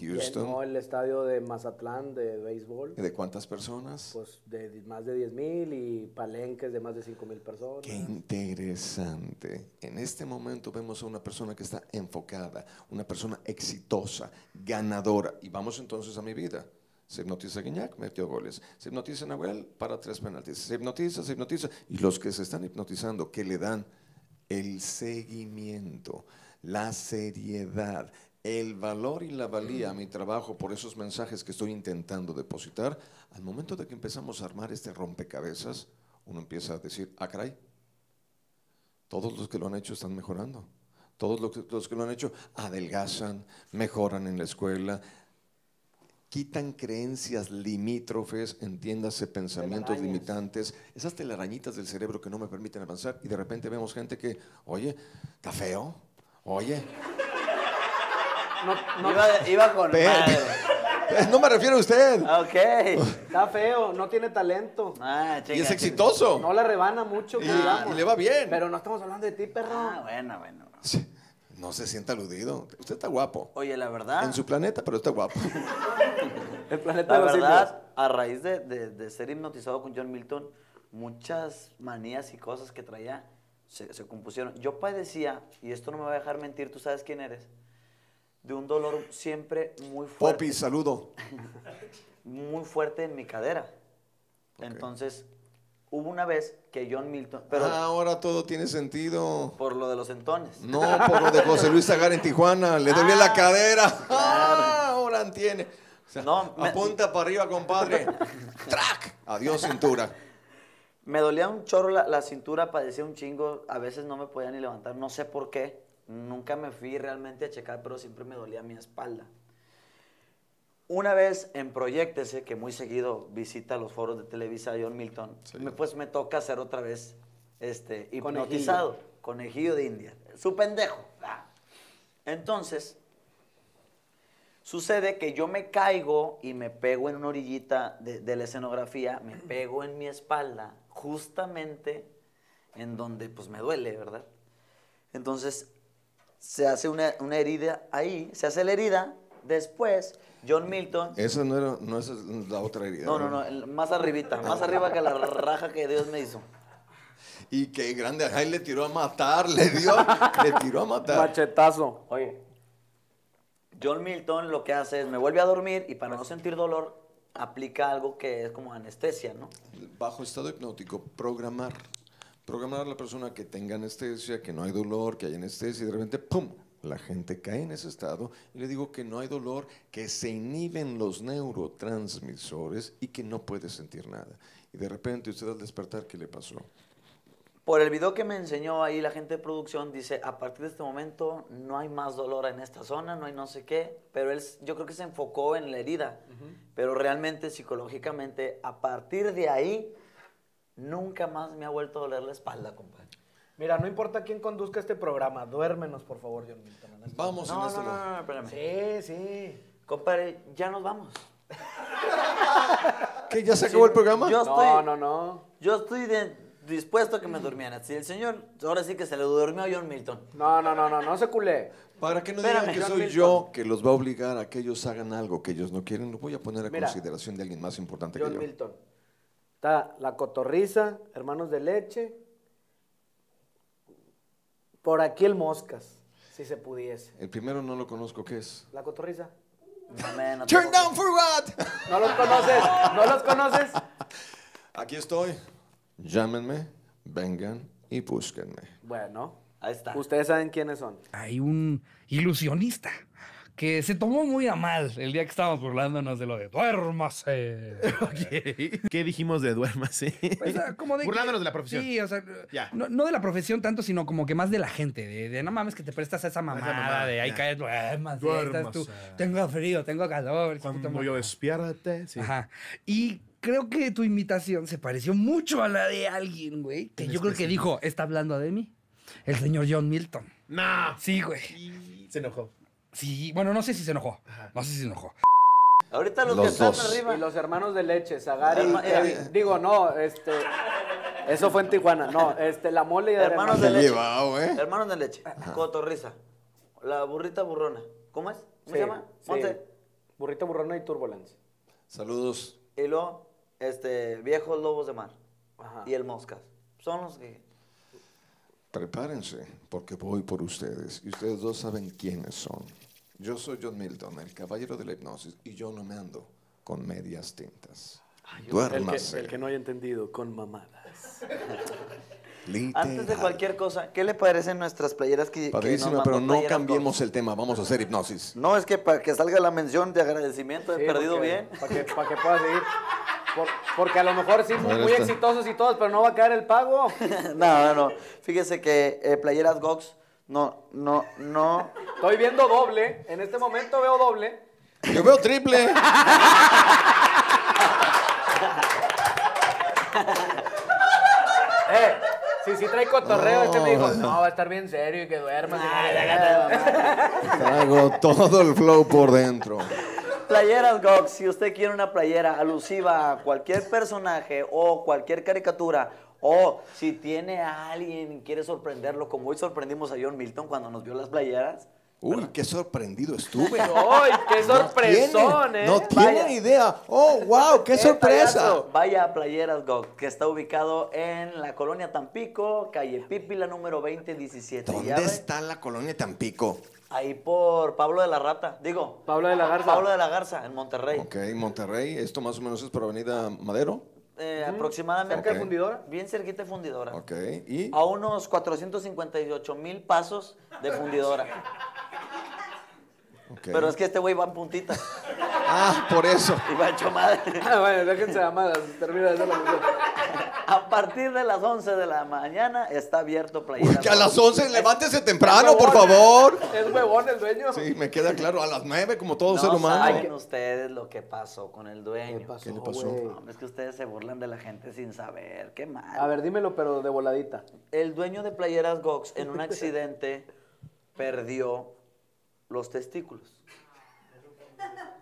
Houston. No, el estadio de Mazatlán de béisbol. ¿De cuántas personas? Pues de más de 10,000 y palenques de más de 5,000 personas. Qué interesante. En este momento vemos a una persona que está enfocada, una persona exitosa, ganadora. Y vamos entonces a mi vida. Se hipnotiza Gignac, metió goles. Se hipnotiza Nahuel, para 3 penaltis. Se hipnotiza. Y los que se están hipnotizando, ¿qué le dan? El seguimiento, la seriedad. El valor y la valía a mi trabajo por esos mensajes que estoy intentando depositar, al momento de que empezamos a armar este rompecabezas, uno empieza a decir, ah, caray, todos los que lo han hecho están mejorando. Todos los que lo han hecho adelgazan, mejoran en la escuela, quitan creencias limítrofes, entiéndase, pensamientos limitantes, esas telarañitas del cerebro que no me permiten avanzar, y de repente vemos gente que, oye, está feo, oye... Iba con madre. No me refiero a usted. Ok. Está feo, no tiene talento. Chica, y es exitoso. No le rebana mucho. Y le va bien. Pero no estamos hablando de ti, perro. Bueno. No se sienta aludido. Usted está guapo. Oye, la verdad. En su planeta, pero está guapo. El planeta de los simios. La verdad, a raíz de ser hipnotizado con John Milton, muchas manías y cosas que traía se compusieron. Yo padecía, y esto no me va a dejar mentir, tú sabes quién eres, de un dolor siempre muy fuerte. Popi, saludo. Muy fuerte en mi cadera. Okay. Entonces, hubo una vez que John Milton... Pero ahora todo tiene sentido. Por lo de los entones. No, por lo de José Luis Agar en Tijuana. Le dolía la cadera. Claro. Ahora entiende. O sea, no, apunta para arriba, compadre. ¡Trac! Adiós, cintura. Me dolía un chorro la cintura, padecía un chingo. A veces no me podía ni levantar, no sé por qué. Nunca me fui realmente a checar, pero siempre me dolía mi espalda. Una vez en Proyéctese, que muy seguido visita los foros de Televisa John Milton, sí, pues me toca hacer otra vez hipnotizado. Conejillo de India. Su pendejo. Entonces, Sucede que yo me caigo y me pego en una orillita de la escenografía, me pego en mi espalda, justamente en donde pues me duele, ¿verdad? Entonces se hace una herida ahí, se hace la herida, después John Milton... Esa no era, no, esa es la otra herida. No, no, no, no, más arribita, más arriba que la raja que Dios me hizo. Y que grande, ay, le tiró a matar, le dio, le tiró a matar. Machetazo. Oye, John Milton lo que hace es, me vuelve a dormir y para no sentir dolor, aplica algo que es como anestesia, ¿no? Bajo estado hipnótico, programar. Programar a la persona que tenga anestesia, que no hay dolor, que hay anestesia, y de repente, ¡pum!, la gente cae en ese estado y le digo que no hay dolor, que se inhiben los neurotransmisores y que no puede sentir nada. Y de repente usted al despertar, ¿qué le pasó? Por el video que me enseñó ahí la gente de producción, dice, a partir de este momento no hay más dolor en esta zona, no hay no sé qué, pero él, yo creo que se enfocó en la herida, pero realmente psicológicamente a partir de ahí nunca más me ha vuelto a doler la espalda, compadre. Mira, no importa quién conduzca este programa, duérmenos por favor, John Milton. Vamos en este momento. No, espérame. Sí, sí. Compadre, ya nos vamos. ¿Qué, ya se acabó el programa? Yo estoy, yo estoy dispuesto a que me durmieran. Si el señor, ahora sí que se le durmió a John Milton. No, no, no, no, no se culé. Para que no digan que soy yo que los va a obligar a que ellos hagan algo que ellos no quieren, lo voy a poner a consideración de alguien más importante que yo. John Milton. Está La Cotorriza, Hermanos de Leche, por aquí el Moscas, si se pudiese. El primero no lo conozco, ¿qué es? La Cotorriza. No, no Turn down for what? ¿No los conoces? ¿No los conoces? Aquí estoy. Llámenme, vengan y búsquenme. Bueno, ahí está. Ustedes saben quiénes son. Hay un ilusionista que se tomó muy a mal el día que estábamos burlándonos de lo de duérmase. Okay. ¿Qué dijimos de duérmase? Pues, como de burlándonos de la profesión. Sí, o sea, no, no de la profesión tanto, sino como que más de la gente. De no mames que te prestas a esa mamada, de ahí caes, duérmase. Tú, tengo frío, tengo calor. Cuando yo despiérate. Sí. Ajá. Y creo que tu imitación se pareció mucho a la de alguien, güey. Que yo creo que dijo, ¿está hablando de mí? El señor John Milton. ¡No! Sí, güey. Y se enojó. Sí, bueno, no sé si se enojó. No sé si se enojó. Ahorita los que están arriba. Y los hermanos de leche, Agar y Kevin. Digo, no, eso fue en Tijuana. No, la mole y de hermanos de leche. Hermanos de leche. Cotorriza. La burrita burrona. ¿Cómo es? ¿Cómo se llama? Monte. Burrita burrona y Turbulence. Saludos. Y luego, Viejos Lobos de Mar. Ajá. Y el Moscas. Son los que... Prepárense, porque voy por ustedes. Y ustedes dos saben quiénes son. Yo soy John Milton, el caballero de la hipnosis, y yo no me ando con medias tintas. Ay, duérmase. El que no haya entendido, con mamadas. Antes de cualquier cosa, ¿qué le parecen nuestras playeras que... Padrísima, pero no cambiemos el tema, vamos a hacer hipnosis. No, es que para que salga la mención de agradecimiento, he perdido bien. Para que pueda seguir... Porque a lo mejor sí, muy exitosos y todos, pero no va a caer el pago. No, no, no. Fíjese que Playeras Gox, no. Estoy viendo doble. En este momento veo doble. Yo veo triple. Sí trae cotorreo. No, me dijo, no, va a estar bien serio y que duermas. Traigo todo el flow por dentro. Playeras Gox, si usted quiere una playera alusiva a cualquier personaje o cualquier caricatura, o si tiene a alguien y quiere sorprenderlo, como hoy sorprendimos a John Milton cuando nos vio las playeras. Uy, ¿verdad? Qué sorprendido estuve. ¡Ay, qué sorpresón! No tiene idea. ¡Oh, wow! ¡Qué sorpresa! Payaso. Vaya a Playeras Gox, que está ubicado en la colonia Tampico, calle Pípila, número 2017. ¿Dónde está la colonia Tampico? Ahí por Pablo de la Rata, digo. Pablo de la Garza. Pablo de la Garza, en Monterrey. Ok, Monterrey. ¿Esto más o menos es por Avenida Madero? Aproximadamente. ¿Cerca de Fundidora? Bien cerquita de Fundidora. Ok, ¿y? A unos 458,000 pasos de Fundidora. Okay. Pero es que este güey va en puntita. Ah, por eso. Y va hecho madre. Ah, bueno, déjense amadas. Termina de hacer la misión. A partir de las 11 de la mañana está abierto Playeras. Que a las 11, levántese temprano, por favor. Es huevón el dueño. Sí, me queda claro, a las 9, como todo ser humano. No saben ustedes lo que pasó con el dueño. ¿Qué le pasó? No, es que ustedes se burlan de la gente sin saber, qué mal. A ver, dímelo, pero de voladita. El dueño de Playeras Gox, en un accidente, perdió los testículos.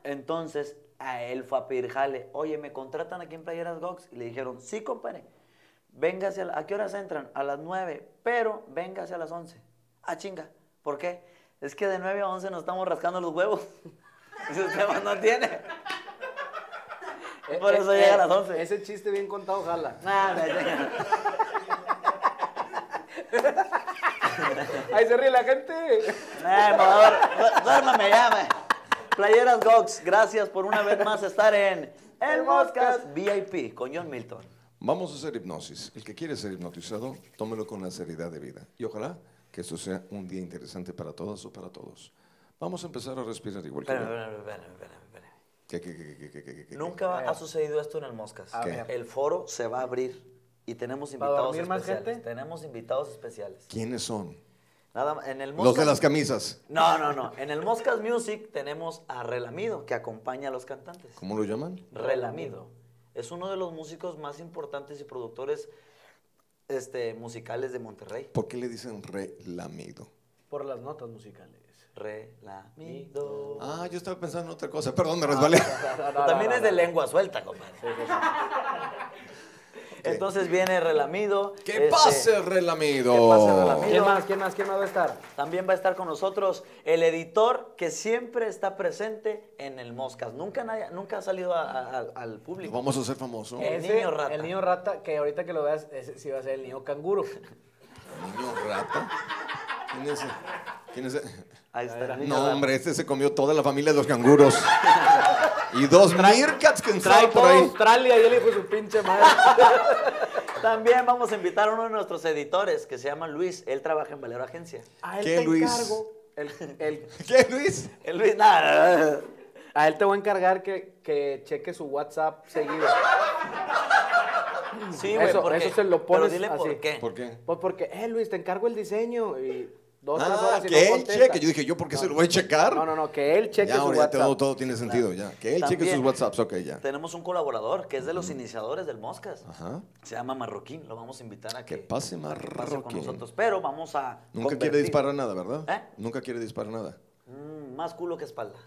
Entonces, a él fue a pedir jale. Oye, ¿me contratan aquí en Playeras Gox? Y le dijeron, sí, compadre. Véngase, ¿a qué horas entran? A las 9, pero véngase a las 11. Ah, chinga. ¿Por qué? Es que de 9 a 11 nos estamos rascando los huevos. Ese tema no tiene. Por eso llega a las 11. Ese chiste bien contado, jala. Ah, ahí se ríe la gente. Por favor, duérmame, llame. Playeras Gox, gracias por una vez más estar en El Podcast VIP con John Milton. Vamos a hacer hipnosis. El que quiere ser hipnotizado, tómelo con la seriedad de vida. Y ojalá que esto sea un día interesante para todas o para todos. Vamos a empezar a respirar igual que... Espérame. ¿Qué? Nunca ha sucedido esto en El Moscas. El foro se va a abrir y tenemos invitados especiales. Tenemos invitados especiales. ¿Quiénes son? Nada, en el Moscas, los de las camisas. No. En el Moscas Music tenemos a Relamido, que acompaña a los cantantes. ¿Cómo lo llaman? Relamido. Es uno de los músicos más importantes y productores musicales de Monterrey. ¿Por qué le dicen Relamido? Por las notas musicales. Relamido. Ah, yo estaba pensando en otra cosa. Perdón, me resbalé. También es de lengua suelta, compadre. Okay. Entonces viene Relamido. ¡Que pase Relamido! ¡Que pase Relamido! ¿Quién más va a estar? También va a estar con nosotros el editor que siempre está presente en El Moscas. Nunca ha salido al público. Lo vamos a hacer famoso. El niño rata, que ahorita que lo veas, sí va a ser el niño canguro. ¿El niño rata? ¿Quién es ese? Ahí está. No, hombre, se comió toda la familia de los canguros. Y dos meerkats que entraron por ahí. Australia y él dijo su pinche madre. También vamos a invitar a uno de nuestros editores que se llama Luis. Él trabaja en Valero Agencia. ¿A él te encargo? ¿Qué, Luis? El Luis, nada. A él te voy a encargar que cheque su WhatsApp seguido. Sí, güey, eso se lo pones. Pero dile así. ¿Por qué? ¿Por qué? Pues porque, Luis, te encargo el diseño y... Dos horas que él cheque. Yo dije, ¿yo por qué se lo voy a checar? No, que él cheque sus WhatsApp. Todo tiene sentido, ya. Que él cheque sus WhatsApps, ok, ya. Tenemos un colaborador que es de los iniciadores del Moscas. Ajá. Se llama Marroquín, lo vamos a invitar a que pase Marroquín con nosotros. Pero vamos a... Nunca quiere disparar nada, ¿verdad? Nunca quiere disparar nada. Más culo que espalda.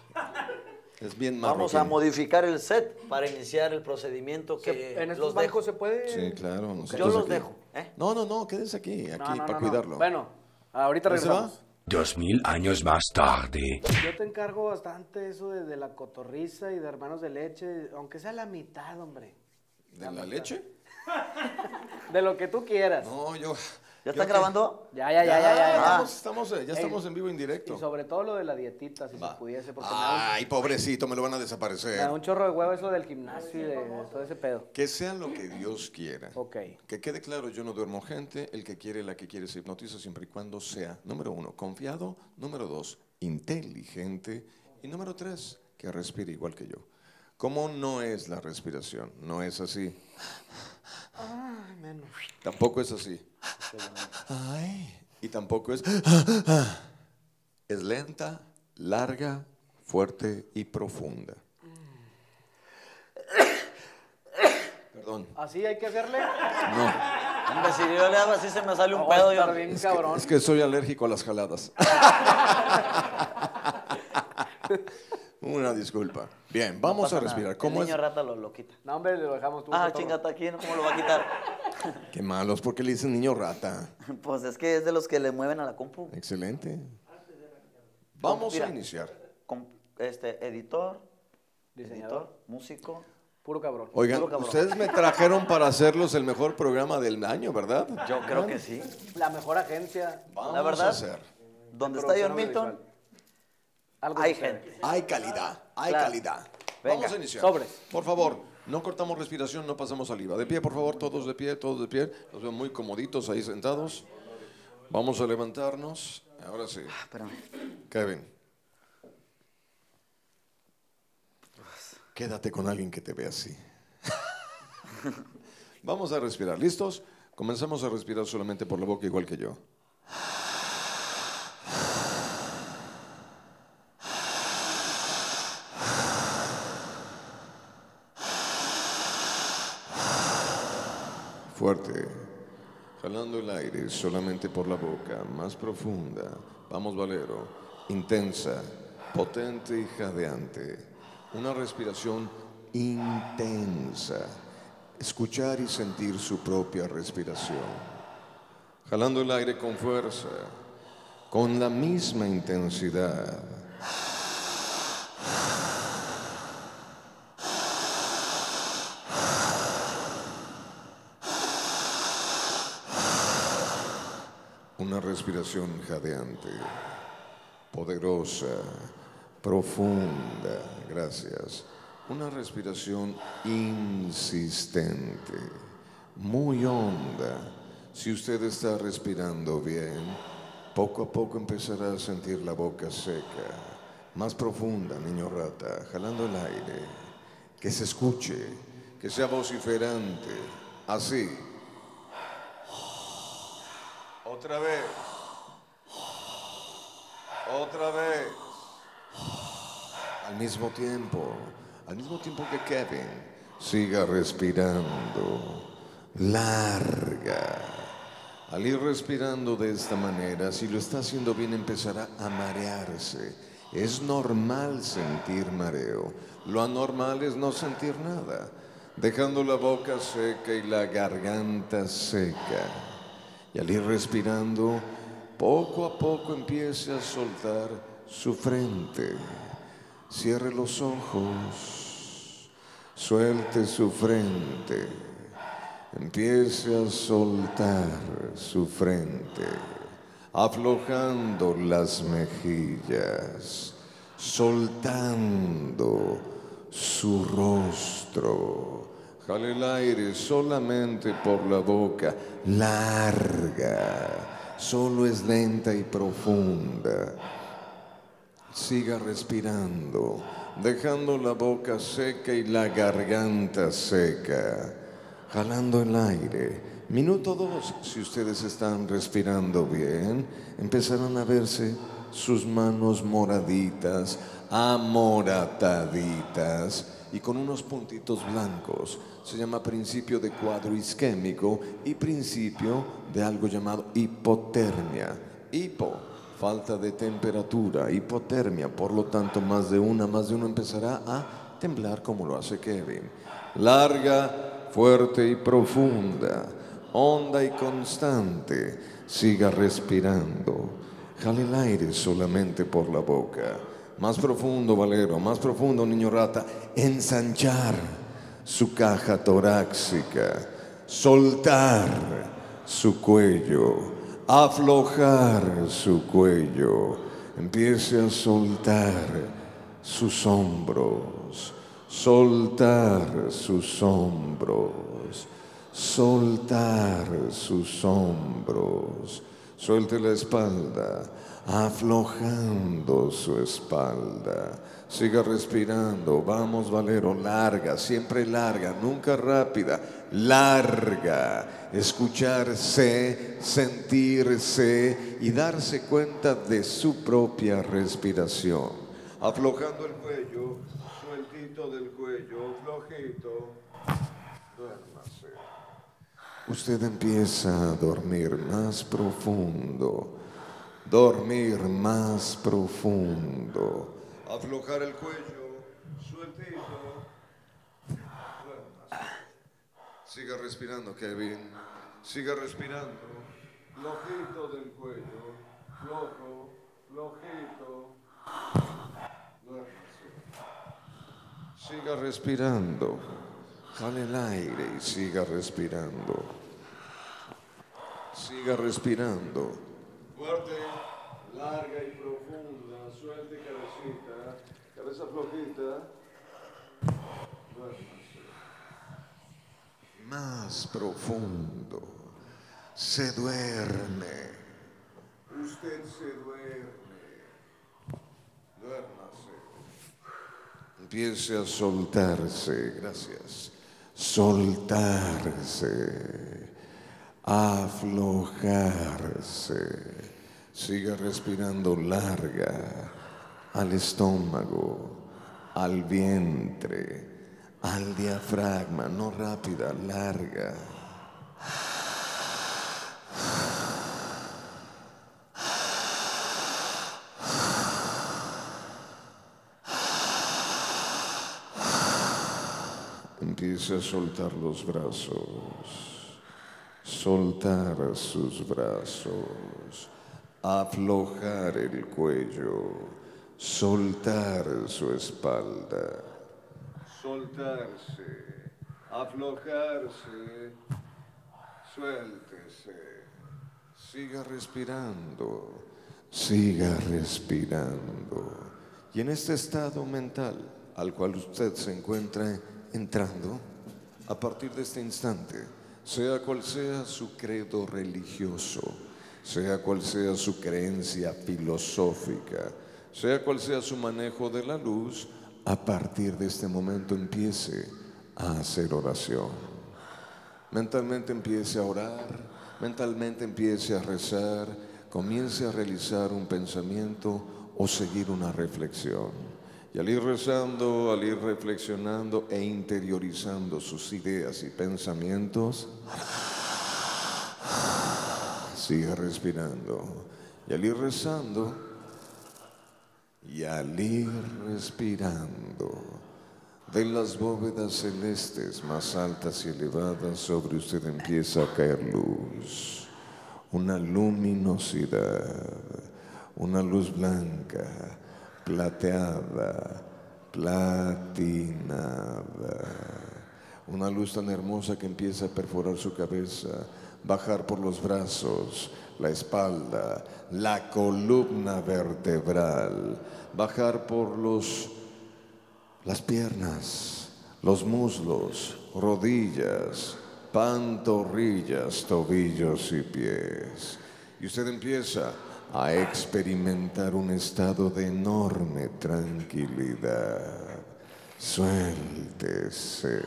Es bien Marroquín. Vamos a modificar el set para iniciar el procedimiento que... ¿En estos bancos se puede? Sí, claro. Yo los dejo. No, quédese aquí para cuidarlo. Bueno... Ahorita regresamos. 2000 años más tarde. Yo te encargo bastante eso de la cotorriza y de Hermanos de Leche, aunque sea la mitad, hombre. ¿De la leche? De lo que tú quieras. No, yo... ¿Ya está grabando? Ya. Estamos en vivo, en directo. Y sobre todo lo de la dietita, si se pudiese. Ay, pobrecito, me lo van a desaparecer. Me da un chorro de huevo eso del gimnasio y de todo ese pedo. Que sea lo que Dios quiera. Ok. Que quede claro, yo no duermo gente. El que quiere, la que quiere se hipnotiza siempre y cuando sea, número 1, confiado. Número 2, inteligente. Y número 3, que respire igual que yo. ¿Cómo no es la respiración? No es así. Ay, menos. Tampoco es así. Ay. Y tampoco es... Es lenta, larga, fuerte y profunda. Perdón. ¿Así hay que hacerle? No. Hombre, si yo le hago así se me sale un pedo. Yo... Bien, cabrón. Es que soy alérgico a las jaladas. Una disculpa. Bien, vamos a respirar. Nada. ¿Cómo el niño rata lo quita. No, hombre, lo dejamos tú. Ah, chingata, aquí, ¿cómo lo va a quitar? Qué malos, ¿por qué le dicen niño rata? Pues es que es de los que le mueven a la compu. Excelente. Vamos a iniciar. Editor, diseñador, músico. Puro cabrón. Oigan, puro cabrón. Ustedes me trajeron para hacerlos el mejor programa del año, ¿verdad? Yo creo que sí. La mejor agencia. Vamos la verdad, a hacer. ¿Dónde está John Milton? Hay gente. Hay calidad, hay calidad. Venga, vamos a iniciar. Sobre. Por favor, no cortamos respiración, no pasamos saliva. De pie, por favor, todos de pie. Los veo muy comoditos ahí sentados. Vamos a levantarnos. Ahora sí. Espérame. Kevin. Quédate con alguien que te vea así. Vamos a respirar. ¿Listos? Comenzamos a respirar solamente por la boca, igual que yo. Fuerte, jalando el aire solamente por la boca, más profunda, vamos Valero, intensa, potente y jadeante. una respiración intensa. Escuchar y sentir su propia respiración. Jalando el aire con fuerza, con la misma intensidad. Una respiración jadeante, poderosa, profunda, gracias. Una respiración insistente, muy honda. Si usted está respirando bien, poco a poco empezará a sentir la boca seca, más profunda, niño rata, jalando el aire, que se escuche, que sea vociferante, así. Otra vez. Otra vez. Al mismo tiempo que Kevin siga respirando, larga. Al ir respirando de esta manera, si lo está haciendo bien, empezará a marearse. Es normal sentir mareo. Lo anormal es no sentir nada. Dejando la boca seca y la garganta seca. Y al ir respirando, poco a poco empiece a soltar su frente. Cierre los ojos. Suelte su frente. Empiece a soltar su frente, aflojando las mejillas, soltando su rostro. Jale el aire solamente por la boca, larga, solo es lenta y profunda. Siga respirando, dejando la boca seca y la garganta seca. Jalando el aire. Minuto 2, si ustedes están respirando bien, empezarán a verse sus manos moraditas, amorataditas y con unos puntitos blancos. Se llama principio de cuadro isquémico y principio de algo llamado hipotermia. Hipo, falta de temperatura, hipotermia, por lo tanto más de uno empezará a temblar como lo hace Kevin. Larga, fuerte y profunda, honda y constante. Siga respirando. Jale el aire solamente por la boca. Más profundo, Valero, más profundo, niño rata. Ensanchar su caja torácica. Soltar su cuello. Aflojar su cuello. Empiece a soltar sus hombros. Soltar sus hombros, soltar sus hombros. Suelte la espalda, aflojando su espalda. Siga respirando, vamos Valero, larga, siempre larga, nunca rápida, larga. Escucharse, sentirse y darse cuenta de su propia respiración. Aflojando el cuello, sueltito del cuello, flojito, duérmase. Usted empieza a dormir más profundo, dormir más profundo. Aflojar el cuello, sueltito, duérmase. Siga respirando, Kevin, siga respirando. Flojito del cuello, flojo, flojito. Siga respirando, jale el aire y siga respirando. Siga respirando. Fuerte, larga y profunda, suelte cabecita, cabeza flojita. Duérmase. Más profundo, se duerme. Usted se duerme. Duérmase. Empiece a soltarse, gracias. Soltarse, aflojarse. Siga respirando larga al estómago, al vientre, al diafragma, no rápida, larga. Empieza a soltar los brazos, soltar sus brazos, aflojar el cuello, soltar su espalda, soltarse, aflojarse, suéltese, siga respirando, siga respirando. Y en este estado mental al cual usted se encuentra entrando, a partir de este instante, sea cual sea su credo religioso, sea cual sea su creencia filosófica, sea cual sea su manejo de la luz, a partir de este momento empiece a hacer oración. Mentalmente empiece a orar, mentalmente empiece a rezar, comience a realizar un pensamiento o seguir una reflexión. Y al ir rezando, al ir reflexionando e interiorizando sus ideas y pensamientos, siga respirando. Y al ir rezando, de las bóvedas celestes más altas y elevadas sobre usted empieza a caer luz, una luminosidad, una luz blanca, plateada, platinada, una luz tan hermosa que empieza a perforar su cabeza, bajar por los brazos, la espalda, la columna vertebral, bajar por las piernas, los muslos, rodillas, pantorrillas, tobillos y pies. Y usted empieza a experimentar un estado de enorme tranquilidad. Suéltese,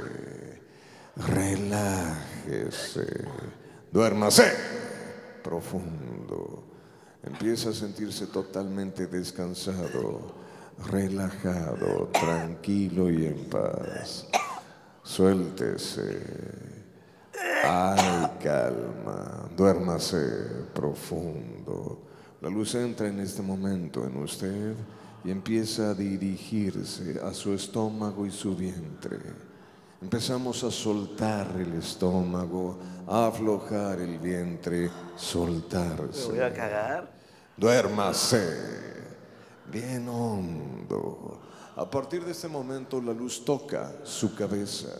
relájese, duérmase profundo. Empieza a sentirse totalmente descansado, relajado, tranquilo y en paz. Suéltese, ay, calma, duérmase profundo. La luz entra en este momento en usted y empieza a dirigirse a su estómago y su vientre. Empezamos a soltar el estómago, a aflojar el vientre, soltarse. ¿Me voy a cagar? Duérmase bien hondo. A partir de este momento la luz toca su cabeza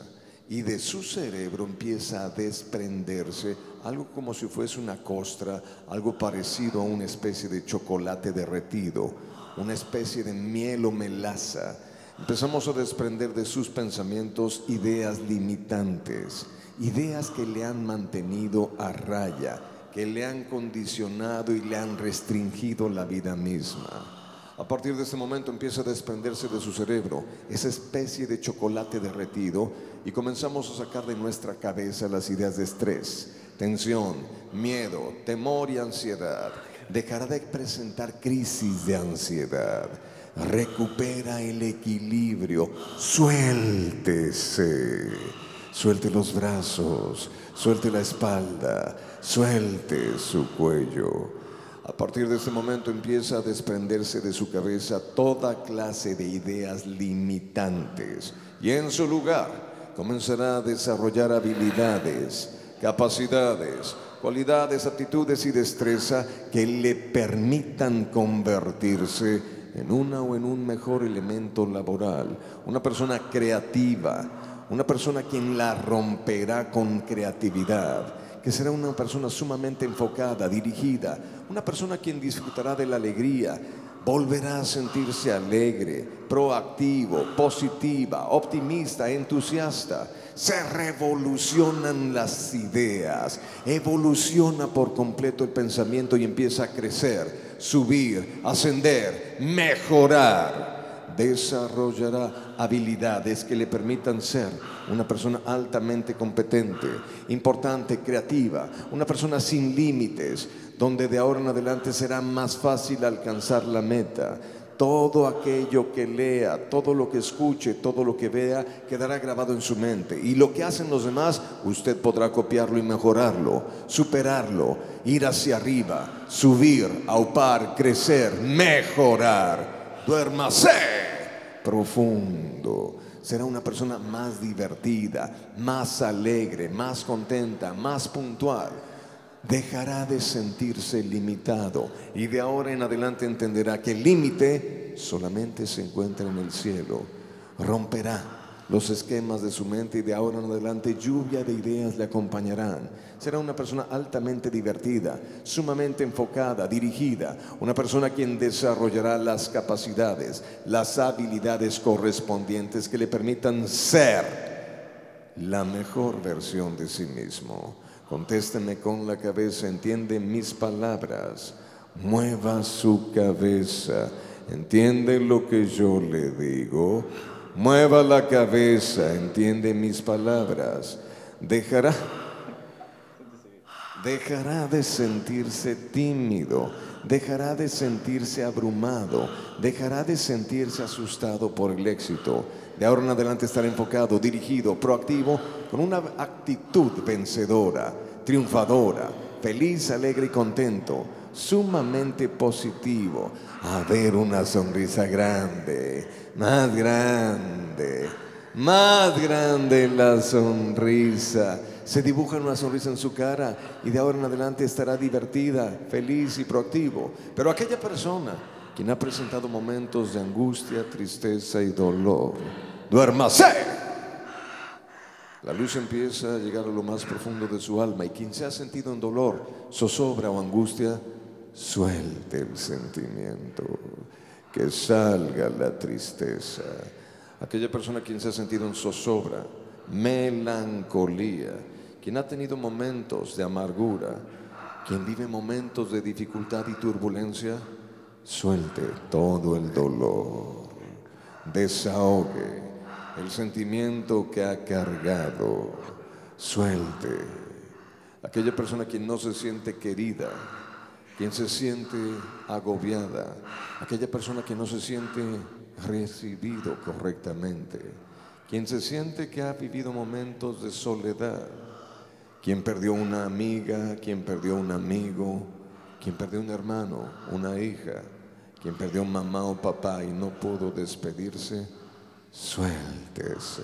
y de su cerebro empieza a desprenderse algo como si fuese una costra, algo parecido a una especie de chocolate derretido, una especie de miel o melaza. Empezamos a desprender de sus pensamientos ideas limitantes, ideas que le han mantenido a raya, que le han condicionado y le han restringido la vida misma. A partir de este momento empieza a desprenderse de su cerebro esa especie de chocolate derretido y comenzamos a sacar de nuestra cabeza las ideas de estrés, tensión, miedo, temor y ansiedad. Dejará de presentar crisis de ansiedad. Recupera el equilibrio. Suéltese. Suelte los brazos. Suelte la espalda. Suelte su cuello. A partir de este momento empieza a desprenderse de su cabeza toda clase de ideas limitantes y en su lugar comenzará a desarrollar habilidades, capacidades, cualidades, aptitudes y destreza que le permitan convertirse en una o en un mejor elemento laboral, una persona creativa, una persona quien la romperá con creatividad, que será una persona sumamente enfocada, dirigida, una persona quien disfrutará de la alegría, volverá a sentirse alegre, proactivo, positiva, optimista, entusiasta. Se revolucionan las ideas, evoluciona por completo el pensamiento y empieza a crecer, subir, ascender, mejorar. Desarrollará habilidades que le permitan ser una persona altamente competente, importante, creativa, una persona sin límites, donde de ahora en adelante será más fácil alcanzar la meta. Todo aquello que lea, todo lo que escuche, todo lo que vea, quedará grabado en su mente. Y lo que hacen los demás, usted podrá copiarlo y mejorarlo, superarlo, ir hacia arriba, subir, aupar, crecer, mejorar. Duérmase profundo. será una persona más divertida, más alegre, más contenta, más puntual. Dejará de sentirse limitado y de ahora en adelante entenderá que el límite solamente se encuentra en el cielo. Romperá los esquemas de su mente y de ahora en adelante lluvia de ideas le acompañarán. Será una persona altamente divertida, sumamente enfocada, dirigida, una persona quien desarrollará las capacidades, las habilidades correspondientes que le permitan ser la mejor versión de sí mismo. Contésteme con la cabeza, entiende mis palabras, mueva su cabeza, entiende lo que yo le digo, mueva la cabeza, entiende mis palabras, dejará de sentirse tímido, dejará de sentirse abrumado, dejará de sentirse asustado por el éxito. De ahora en adelante estará enfocado, dirigido, proactivo, con una actitud vencedora, triunfadora, feliz, alegre y contento, sumamente positivo. A ver, una sonrisa grande, más grande, más grande la sonrisa. Se dibuja una sonrisa en su cara y de ahora en adelante estará divertida, feliz y proactivo. Pero aquella persona quien ha presentado momentos de angustia, tristeza y dolor, ¡duérmase! La luz empieza a llegar a lo más profundo de su alma y quien se ha sentido en dolor, zozobra o angustia, suelte el sentimiento, que salga la tristeza. Aquella persona quien se ha sentido en zozobra, melancolía, quien ha tenido momentos de amargura, quien vive momentos de dificultad y turbulencia, suelte todo el dolor, desahogue el sentimiento que ha cargado, suelte. Aquella persona quien no se siente querida, quien se siente agobiada, aquella persona que no se siente recibido correctamente, quien se siente que ha vivido momentos de soledad, quien perdió una amiga, quien perdió un amigo, quien perdió un hermano, una hija, quien perdió mamá o papá y no pudo despedirse, suéltese.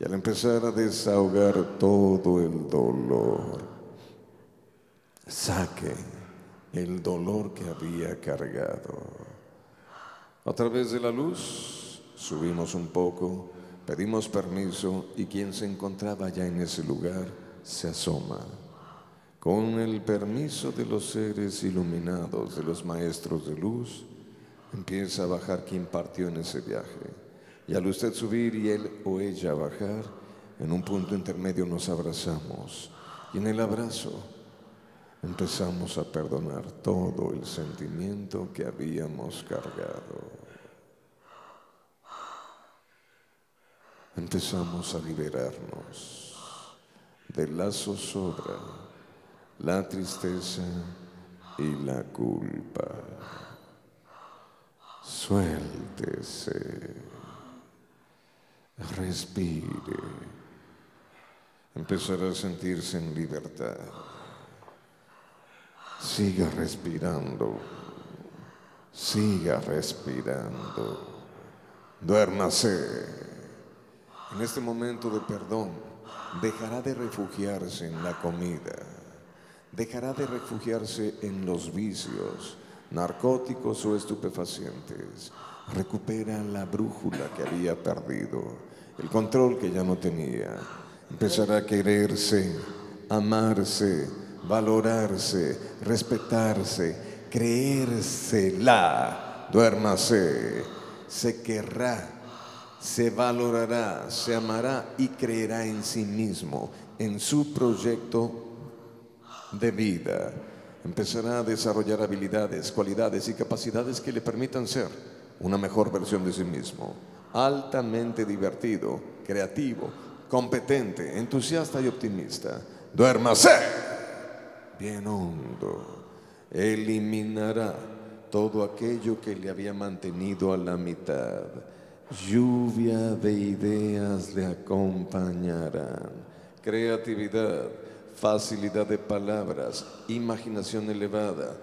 Y al empezar a desahogar todo el dolor, saque el dolor que había cargado. A través de la luz, subimos un poco, pedimos permiso y quien se encontraba ya en ese lugar se asoma. Con el permiso de los seres iluminados, de los maestros de luz, empieza a bajar quien partió en ese viaje. Y al usted subir y él o ella bajar, en un punto intermedio nos abrazamos. Y en el abrazo empezamos a perdonar todo el sentimiento que habíamos cargado. Empezamos a liberarnos de la zozobra, la tristeza y la culpa. Suéltese. Respire. Empezará a sentirse en libertad. Siga respirando. Siga respirando. Duérmase. En este momento de perdón, dejará de refugiarse en la comida. Dejará de refugiarse en los vicios, narcóticos o estupefacientes. Recupera la brújula que había perdido, el control que ya no tenía. Empezará a quererse, amarse, valorarse, respetarse, creérsela. Duérmase. Se querrá, se valorará, se amará y creerá en sí mismo, en su proyecto de vida. Empezará a desarrollar habilidades, cualidades y capacidades que le permitan ser una mejor versión de sí mismo. Altamente divertido, creativo, competente, entusiasta y optimista. ¡Duérmase! Bien hondo. Eliminará todo aquello que le había mantenido a la mitad. Lluvia de ideas le acompañarán. Creatividad, facilidad de palabras, imaginación elevada,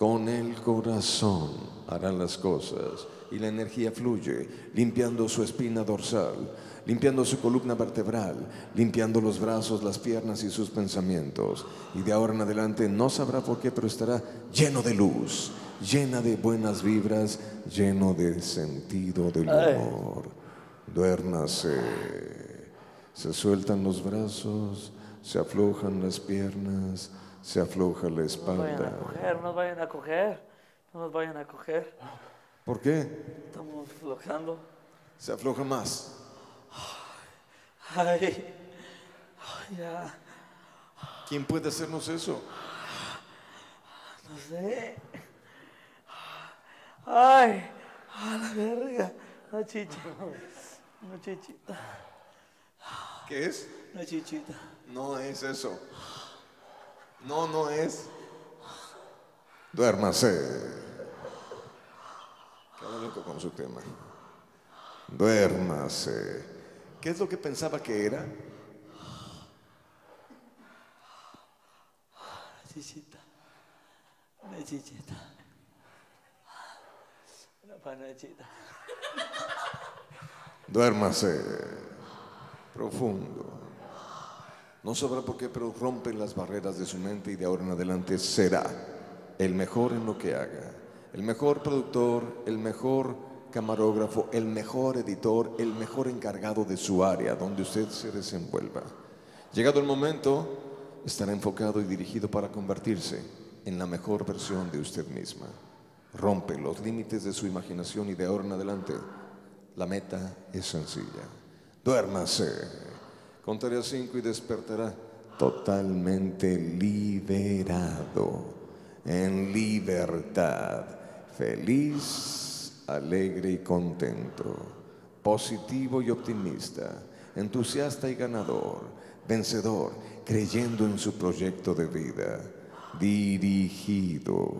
Con el corazón harán las cosas y la energía fluye, limpiando su espina dorsal, limpiando su columna vertebral, limpiando los brazos, las piernas y sus pensamientos. Y de ahora en adelante no sabrá por qué, pero estará lleno de luz, llena de buenas vibras, lleno de sentido del humor. Duérmase. Se sueltan los brazos, se aflojan las piernas, se afloja la espalda. No nos vayan a coger, no nos vayan a coger. ¿Por qué? Estamos aflojando. Se afloja más. Ay, ay, ya. ¿Quién puede hacernos eso? No sé. Ay, a la verga. Una chichita. Una chichita. ¿Qué es? Una chichita. No es eso. No, no es. Duérmase. Cada loco con su tema. Duérmase. ¿Qué es lo que pensaba que era? Una chichita. Una chichita. Una panachita. Duérmase. Profundo. No sabrá por qué, pero rompe las barreras de su mente y de ahora en adelante será el mejor en lo que haga. El mejor productor, el mejor camarógrafo, el mejor editor, el mejor encargado de su área, donde usted se desenvuelva. Llegado el momento, estará enfocado y dirigido para convertirse en la mejor versión de usted misma. Rompe los límites de su imaginación y de ahora en adelante, la meta es sencilla. Duérmase. Contaré a 5 y despertará totalmente liberado, en libertad, feliz, alegre y contento, positivo y optimista, entusiasta y ganador, vencedor, creyendo en su proyecto de vida, dirigido,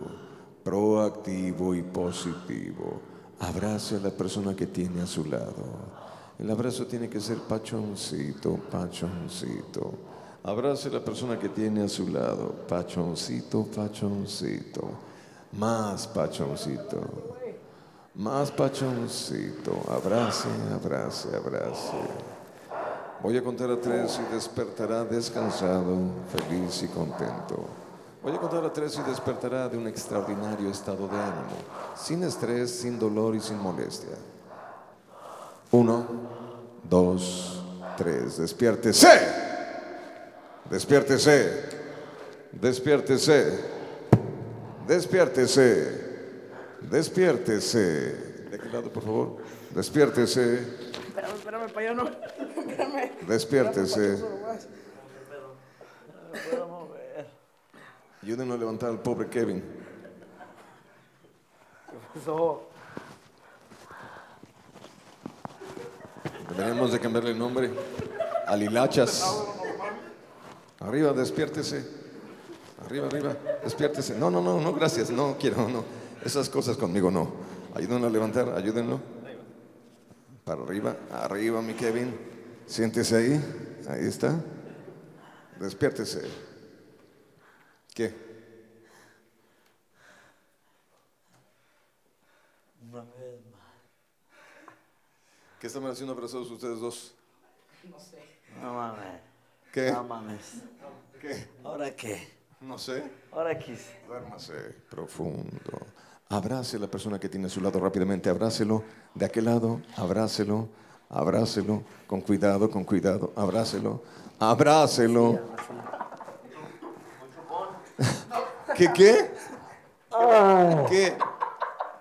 proactivo y positivo. Abrace a la persona que tiene a su lado. El abrazo tiene que ser pachoncito, pachoncito. Abrace a la persona que tiene a su lado, pachoncito, pachoncito. Más pachoncito. Más pachoncito, abrace, abrace, abrace. Voy a contar a 3 y despertará descansado, feliz y contento. Voy a contar a 3 y despertará de un extraordinario estado de ánimo, sin estrés, sin dolor y sin molestia. 1, 2, 3, despiértese. Despiértese. Despiértese. Despiértese. Despiértese. De aquel lado, por favor. Despiértese. Espérame, espérame, payano. Espérame. Despiértese. No me puedo mover. Ayúdenme a levantar al pobre Kevin. ¿Qué pasó? Tenemos de cambiarle el nombre. Al Hilachas. Arriba, despiértese. Arriba, arriba. Despiértese. No, no, no, no, gracias. No quiero, no. Esas cosas conmigo no. Ayúdenlo a levantar, ayúdenlo. Para arriba, arriba mi Kevin. Siéntese ahí, ahí está. Despiértese. ¿Qué? Una vez más. ¿Qué están haciendo abrazados ustedes dos? No sé. No mames. ¿Qué? No mames. ¿Qué? ¿Ahora qué? No sé. Ahora quise. Duérmase profundo. Abrace a la persona que tiene a su lado rápidamente, abrácelo, de aquel lado, abrácelo, abrácelo, con cuidado, abrácelo, abrácelo. ¿Qué, qué? Ay. ¿Qué?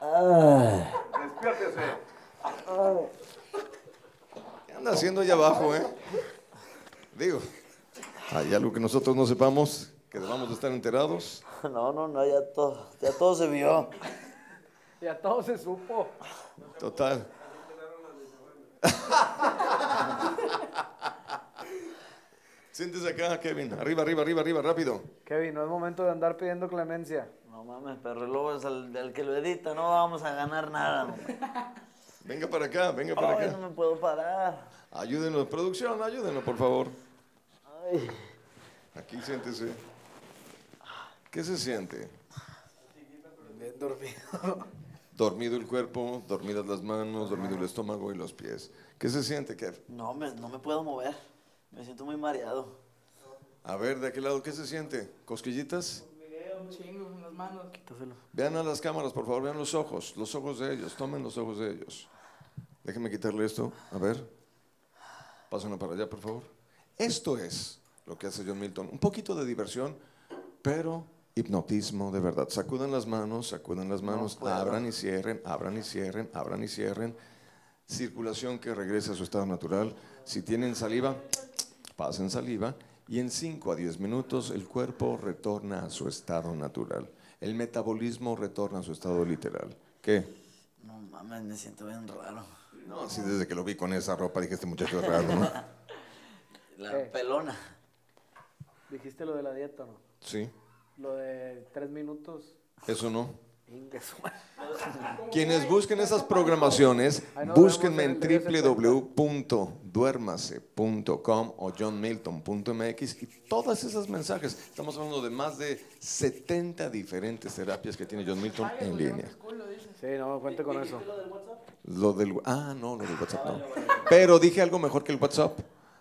Ay. Despiértese. ¿Qué anda haciendo allá abajo, eh? Digo, hay algo que nosotros no sepamos, que debamos estar enterados. No, no, no, ya todo se vio. Ya todo se supo. Total. Siéntese acá, Kevin. Arriba, arriba, arriba, arriba, rápido. Kevin, no es momento de andar pidiendo clemencia. No mames, pero luego es el que lo edita, no vamos a ganar nada. Hombre. Venga para acá, venga para acá. No me puedo parar. Ayúdenos, producción, ayúdenos, por favor. Ay. Aquí siéntese. ¿Qué se siente? Dormido. Dormido el cuerpo, dormidas las manos, dormido el estómago y los pies. ¿Qué se siente, Kev? No me puedo mover. Me siento muy mareado. A ver, ¿de aquel lado qué se siente? ¿Cosquillitas? Chingo en las manos. Quítaselo. Vean a las cámaras, por favor, vean los ojos de ellos. Tomen los ojos de ellos. Déjenme quitarle esto. A ver. Pásenlo para allá, por favor. Esto es lo que hace John Milton. Un poquito de diversión, pero hipnotismo de verdad. Sacudan las manos, abran y cierren, abran y cierren, abran y cierren. Circulación que regrese a su estado natural. Si tienen saliva, pasen saliva. Y en 5 a 10 minutos el cuerpo retorna a su estado natural. El metabolismo retorna a su estado literal. ¿Qué? No mames, me siento bien raro. No, sí, desde que lo vi con esa ropa dije, este muchacho es raro, ¿no? La pelona. Dijiste lo de la dieta, ¿no? Sí. Lo de 3 minutos. Eso no. Quienes busquen esas programaciones, búsquenme en www.duermase.com o johnmilton.mx y todas esas mensajes. Estamos hablando de más de 70 diferentes terapias que tiene John Milton en línea. Sí, no, cuente con eso. Lo del WhatsApp no. Pero dije algo mejor que el WhatsApp,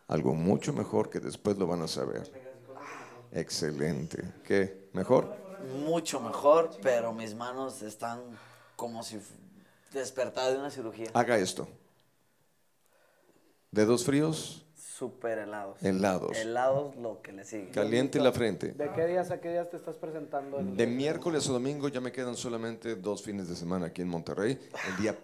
algo mucho mejor que después lo van a saber. Excelente. ¿Qué? ¿Mejor? Mucho mejor, pero mis manos están como si despertadas de una cirugía. Haga esto. ¿Dedos fríos? Súper helados. Helados. Helados lo que le sigue. Caliente la frente. ¿De qué días a qué días te estás presentando? De miércoles a domingo ya me quedan solamente 2 fines de semana aquí en Monterrey. El día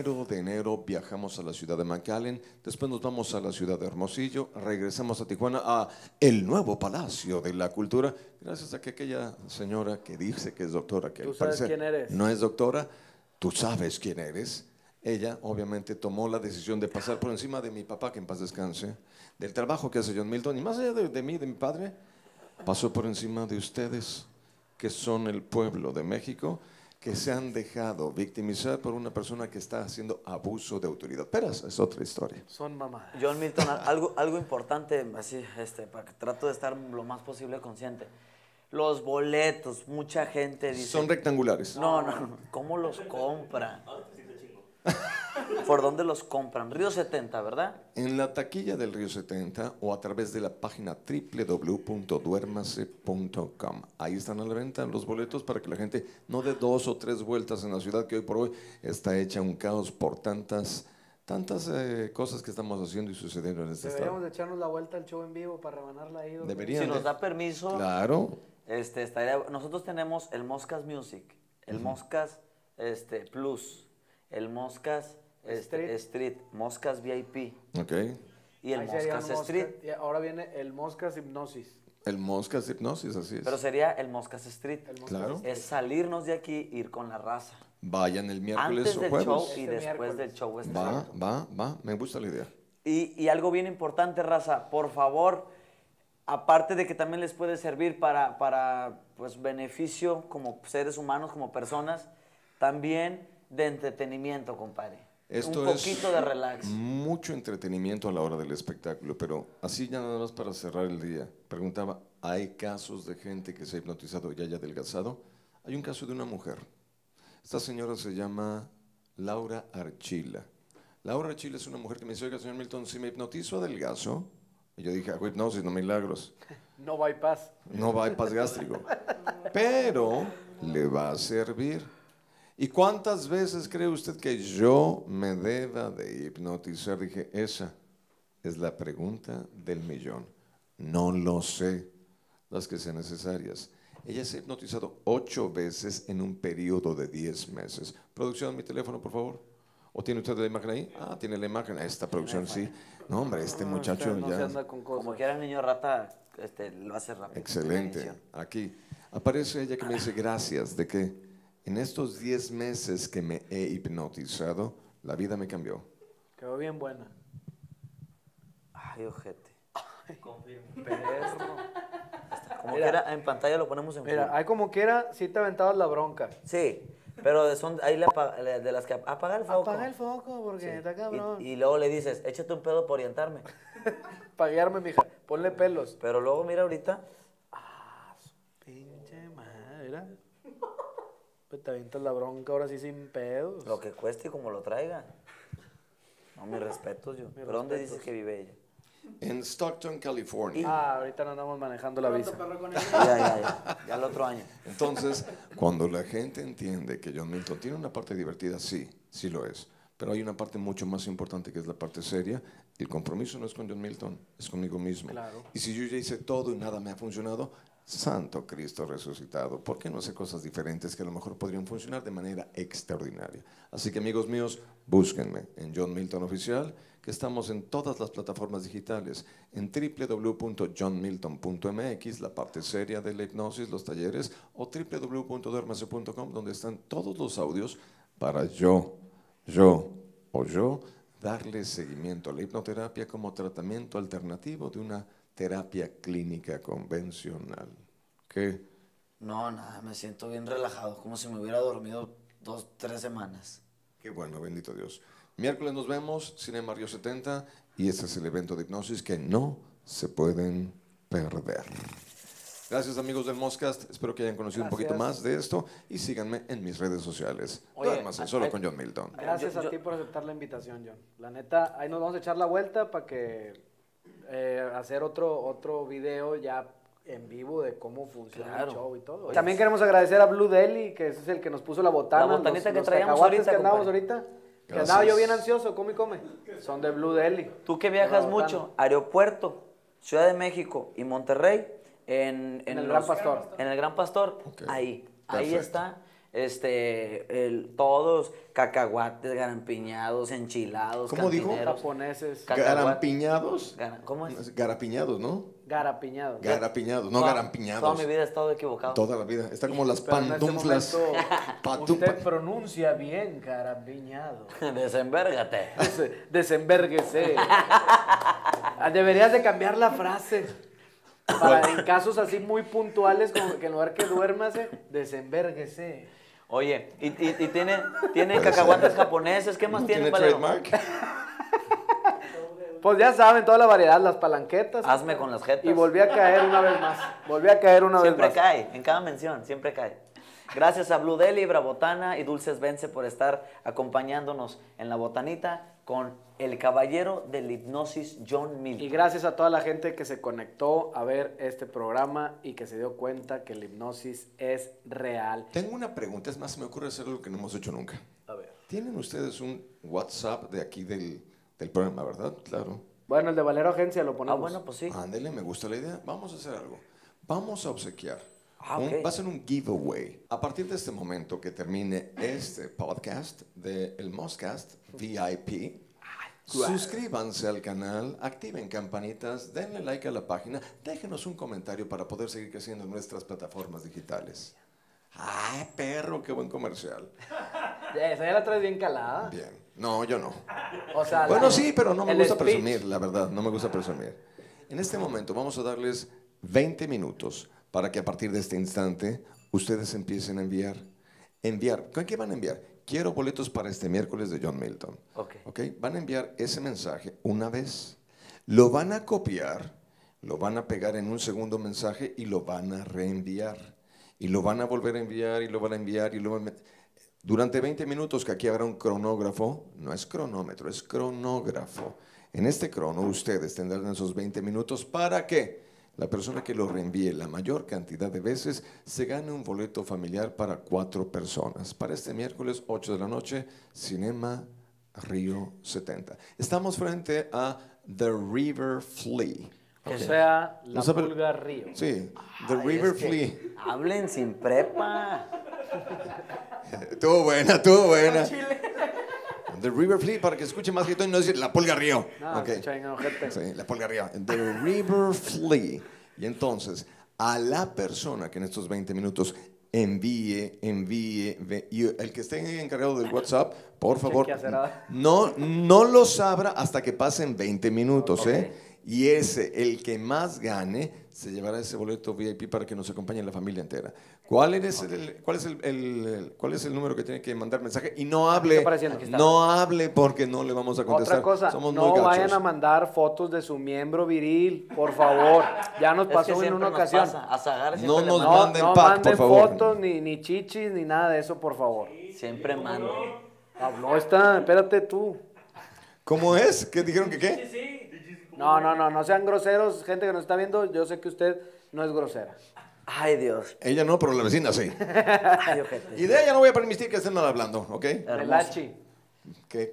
1 de enero viajamos a la ciudad de McAllen, después nos vamos a la ciudad de Hermosillo, regresamos a Tijuana, a el nuevo Palacio de la Cultura, gracias a que aquella señora que dice que es doctora, que al parecer quién eres. No es doctora, tú sabes quién eres. Ella, obviamente, tomó la decisión de pasar por encima de mi papá, que en paz descanse, del trabajo que hace John Milton, y más allá de mí, de mi padre, pasó por encima de ustedes, que son el pueblo de México, que se han dejado victimizar por una persona que está haciendo abuso de autoridad. Pero esa es otra historia. Son mamadas. John Milton, algo importante, así, para que trato de estar lo más posible consciente. Los boletos, mucha gente dice... Son rectangulares. No. ¿Cómo los compran? ¿Por dónde los compran? Río 70, ¿verdad? En la taquilla del Río 70 o a través de la página www.duermase.com. Ahí están a la venta los boletos para que la gente no dé 2 o 3 vueltas en la ciudad que hoy por hoy está hecha un caos por tantas cosas que estamos haciendo y sucediendo en este estado. Deberíamos echarnos la vuelta al show en vivo para rebanarla ahí. Si nos da permiso. Claro. Estaría, nosotros tenemos el Moscas Music, el Moscas Plus. El Moscas Street, Moscas VIP. Ok. Y el Moscas Street. Y ahora viene el Moscas Hipnosis. El Moscas Hipnosis, así es. Pero sería el Moscas Street. Claro. Es salirnos de aquí, ir con la raza. Vayan el miércoles antes o jueves. Antes del show y después del show. Va. Me gusta la idea. Y algo bien importante, raza. Por favor, aparte de que también les puede servir para pues, beneficio como seres humanos, como personas, también... de entretenimiento, compadre. Esto un poquito es de relax. Mucho entretenimiento a la hora del espectáculo, pero así ya nada más para cerrar el día. Preguntaba, ¿hay casos de gente que se ha hipnotizado y haya adelgazado? Hay un caso de una mujer. Esta señora se llama Laura Archila. Laura Archila es una mujer que me dice, oiga, señor Milton, si me hipnotizo adelgazo. Y yo dije, ah, hipnosis, no milagros. No bypass. No bypass gástrico. Pero le va a servir. ¿Y cuántas veces cree usted que yo me deba de hipnotizar? Dije, esa es la pregunta del millón. No lo sé, las que sean necesarias. Ella se ha hipnotizado 8 veces en un periodo de 10 meses. Producción, mi teléfono, por favor. ¿O tiene usted la imagen ahí? Ah, tiene la imagen. Esta producción sí. No, hombre, este muchacho no ya... Se anda con cosas. Como que era el niño rata, lo hace rápido. Excelente. Aquí aparece ella que me dice, gracias, ¿de qué? En estos 10 meses que me he hipnotizado, la vida me cambió. Quedó bien buena. Ay, ojete. Confirmo. Perro. Como mira, que era, en pantalla lo ponemos en mira, full. Hay como que era, sí te aventabas la bronca. Sí, pero son ahí de las que apaga el foco. Apaga el foco porque está cabrón. Y luego le dices, échate un pedo por orientarme. Para guiarme, mija. Ponle pelos. Pero luego mira ahorita. Ah, su pinche madre. Pues te avientas la bronca ahora sí sin pedos. Lo que cueste y como lo traiga. No, mis respetos yo. ¿Pero dónde dices que vive ella? En Stockton, California. Ah, ahorita no andamos manejando la visa. Ya el otro año. Entonces, cuando la gente entiende que John Milton tiene una parte divertida, sí, sí lo es. Pero hay una parte mucho más importante que es la parte seria. El compromiso no es con John Milton, es conmigo mismo. Claro. Y si yo ya hice todo y nada me ha funcionado, santo Cristo resucitado, ¿por qué no hacer cosas diferentes que a lo mejor podrían funcionar de manera extraordinaria? Así que, amigos míos, búsquenme en John Milton Oficial, que estamos en todas las plataformas digitales, en www.johnmilton.mx, la parte seria de la hipnosis, los talleres, o www.duermase.com, donde están todos los audios para yo darle seguimiento a la hipnoterapia como tratamiento alternativo de una terapia clínica convencional. ¿Qué? No, nada, me siento bien relajado, como si me hubiera dormido 2, 3 semanas. Qué bueno, bendito Dios. Miércoles nos vemos, Cinema Río 70, y este es el evento de hipnosis que no se pueden perder. Gracias, amigos del Moscast. Espero que hayan conocido un poquito más de esto y síganme en mis redes sociales. Duérmase solo con John Milton. Gracias a ti por aceptar la invitación, John. La neta, ahí nos vamos a echar la vuelta para que hacer otro video ya en vivo de cómo funciona el show y todo. También queremos agradecer a Blue Deli, que es el que nos puso la botana. La botanita que traíamos ahorita. Que andábamos ahorita. Que andaba yo bien ansioso, come. Son de Blue Deli. Tú que viajas mucho, aeropuerto, Ciudad de México y Monterrey. En el Gran Pastor, okay. ahí está todos cacahuates, garampiñados, enchilados, ¿cómo dijo? Japoneses. ¿Garampiñados? ¿Cómo es? Garapiñados, ¿no? Garapiñados. Garapiñados, no garampiñados. Toda mi vida he estado equivocado. Toda la vida. Está como las pantuflas. Este usted pronuncia bien garampiñado. Desembérgate. Desembérguese. Deberías de cambiar la frase. Para en casos así muy puntuales, como que en lugar que duérmase, desembérguese. Oye, y tiene cacahuates japoneses, ¿qué más tiene? ¿Tiene trademark? Pues ya saben, toda la variedad, las palanquetas. Hazme con las jetas. Y volví a caer una vez más. Siempre cae, en cada mención, siempre cae. Gracias a Blue Deli, Bravotana y Dulces Vence por estar acompañándonos en la botanita con el caballero de la hipnosis, John Milton. Y gracias a toda la gente que se conectó a ver este programa y que se dio cuenta que la hipnosis es real. Tengo una pregunta, es más, se me ocurre hacer algo que no hemos hecho nunca. A ver. ¿Tienen ustedes un WhatsApp de aquí del programa, verdad? Claro. Bueno, el de Valero Agencia lo ponemos. Ah, bueno, pues sí. Ándele, me gusta la idea. Vamos a hacer algo. Vamos a obsequiar. Va a ser un giveaway. A partir de este momento que termine este podcast de El Moscast VIP, suscríbanse al canal, activen campanitas, denle like a la página, déjenos un comentario para poder seguir creciendo en nuestras plataformas digitales. ¡Ay, perro! ¡Qué buen comercial! Esa ya la traes bien calada. Bien. No, yo no. O sea, bueno, sí, pero no me gusta presumir, la verdad. No me gusta presumir. En este momento vamos a darles 20 minutos para que a partir de este instante ustedes empiecen a enviar. ¿Qué van a enviar? Quiero boletos para este miércoles de John Milton. Okay. Van a enviar ese mensaje una vez, lo van a copiar, lo van a pegar en un segundo mensaje y lo van a reenviar. Y lo van a volver a enviar y lo van a enviar y lo van a... Durante 20 minutos, que aquí habrá un cronógrafo, no es cronómetro, es cronógrafo. En este crono ustedes tendrán esos 20 minutos para que la persona que lo reenvíe la mayor cantidad de veces se gane un boleto familiar para 4 personas. Para este miércoles, 8 de la noche, Cinema Río 70. Estamos frente a The River Flea. Que sea la pulga río. Sí, The River Flea. Hablen sin prepa. Tú buena. The River Flea, para que escuche más grito y no decir la pulga río. No, sí, la pulga río. The River Flea. Y entonces, a la persona que en estos 20 minutos envíe, y el que esté encargado del WhatsApp, por favor, no los abra hasta que pasen 20 minutos, ¿eh? y ese, el que más gane, se llevará ese boleto VIP para que nos acompañe la familia entera. ¿Cuál es el número que tiene que mandar mensaje? Y no hable, no hable, porque no le vamos a contestar. Otra cosa, somos no muy vayan a mandar fotos de su miembro viril, por favor. Ya nos pasó en una ocasión. No nos manden pack, por favor. No manden fotos, ni chichis, ni nada de eso, por favor. Siempre mando. No está, espérate tú. ¿Cómo es? ¿Qué dijeron que qué? No sean groseros, gente que nos está viendo, yo sé que usted no es grosera. Ay, Dios. Ella no, pero la vecina sí. Ay, ojete. Y de ella no voy a permitir que estén mal hablando, ¿ok? Relachi. ¿Qué?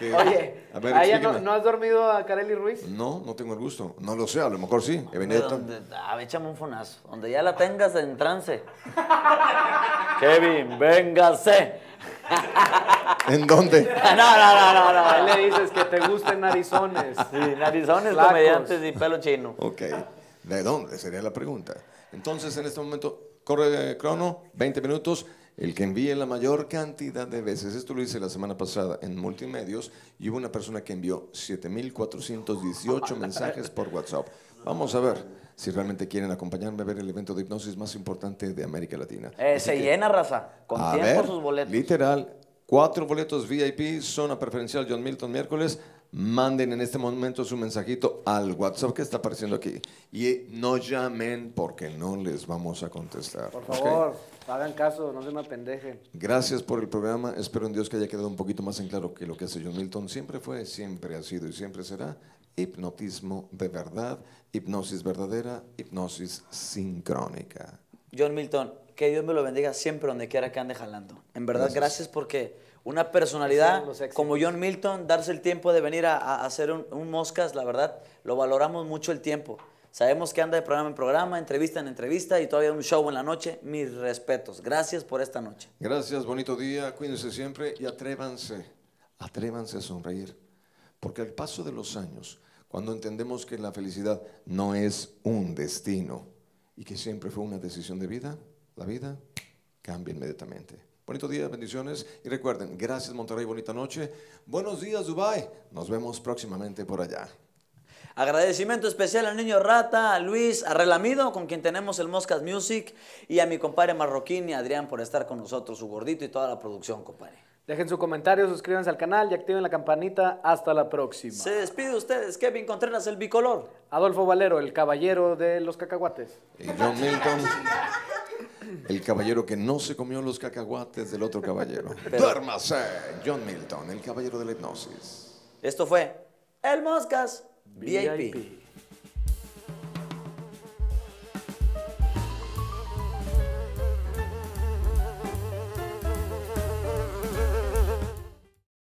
Oye, a ver, ella ¿no has dormido a Kareli Ruiz? No, no tengo el gusto. No lo sé, a lo mejor sí. A ver, échame un fonazo. Donde ya la tengas en trance. Kevin, véngase. ¿En dónde? No. Ahí le dices que te gusten narizones. Sí, narizones, flacos, comediantes y pelo chino. Ok. ¿De dónde? Sería la pregunta. Entonces, en este momento, corre crono, 20 minutos. El que envíe la mayor cantidad de veces, esto lo hice la semana pasada en Multimedios, y hubo una persona que envió 7,418 mensajes por WhatsApp. Vamos a ver si realmente quieren acompañarme a ver el evento de hipnosis más importante de América Latina. Se llena, raza, con tiempo ver, sus boletos. Literal, 4 boletos VIP, zona preferencial John Milton, miércoles. Manden en este momento su mensajito al WhatsApp que está apareciendo aquí. Y no llamen porque no les vamos a contestar. Por favor, ¿okay? Hagan caso, no se me pendejen. Gracias por el programa. Espero en Dios que haya quedado un poquito más en claro que lo que hace John Milton siempre fue, siempre ha sido y siempre será. Hipnotismo de verdad, hipnosis verdadera, hipnosis sincrónica. John Milton, que Dios me lo bendiga siempre donde quiera que ande jalando. En verdad, gracias porque... Una personalidad como John Milton, darse el tiempo de venir a hacer un Moscas, la verdad, lo valoramos mucho el tiempo. Sabemos que anda de programa en programa, entrevista en entrevista y todavía un show en la noche. Mis respetos. Gracias por esta noche. Gracias, bonito día, cuídense siempre y atrévanse a sonreír. Porque al paso de los años, cuando entendemos que la felicidad no es un destino y que siempre fue una decisión de vida, la vida cambia inmediatamente. Bonito día, bendiciones y recuerden, gracias Monterrey, bonita noche. Buenos días Dubái, nos vemos próximamente por allá. Agradecimiento especial al Niño Rata, a Luis, a Relamido, con quien tenemos el Moscas Music, y a mi compadre Marroquín y a Adrián por estar con nosotros, su gordito y toda la producción, compadre. Dejen su comentario, suscríbanse al canal y activen la campanita. Hasta la próxima. Se despide ustedes, Kevin Contreras, el bicolor. Adolfo Valero, el caballero de los cacahuates. Y John Milton, el caballero que no se comió los cacahuates del otro caballero. Duérmase, John Milton, el caballero de la hipnosis. Esto fue El Moscas VIP.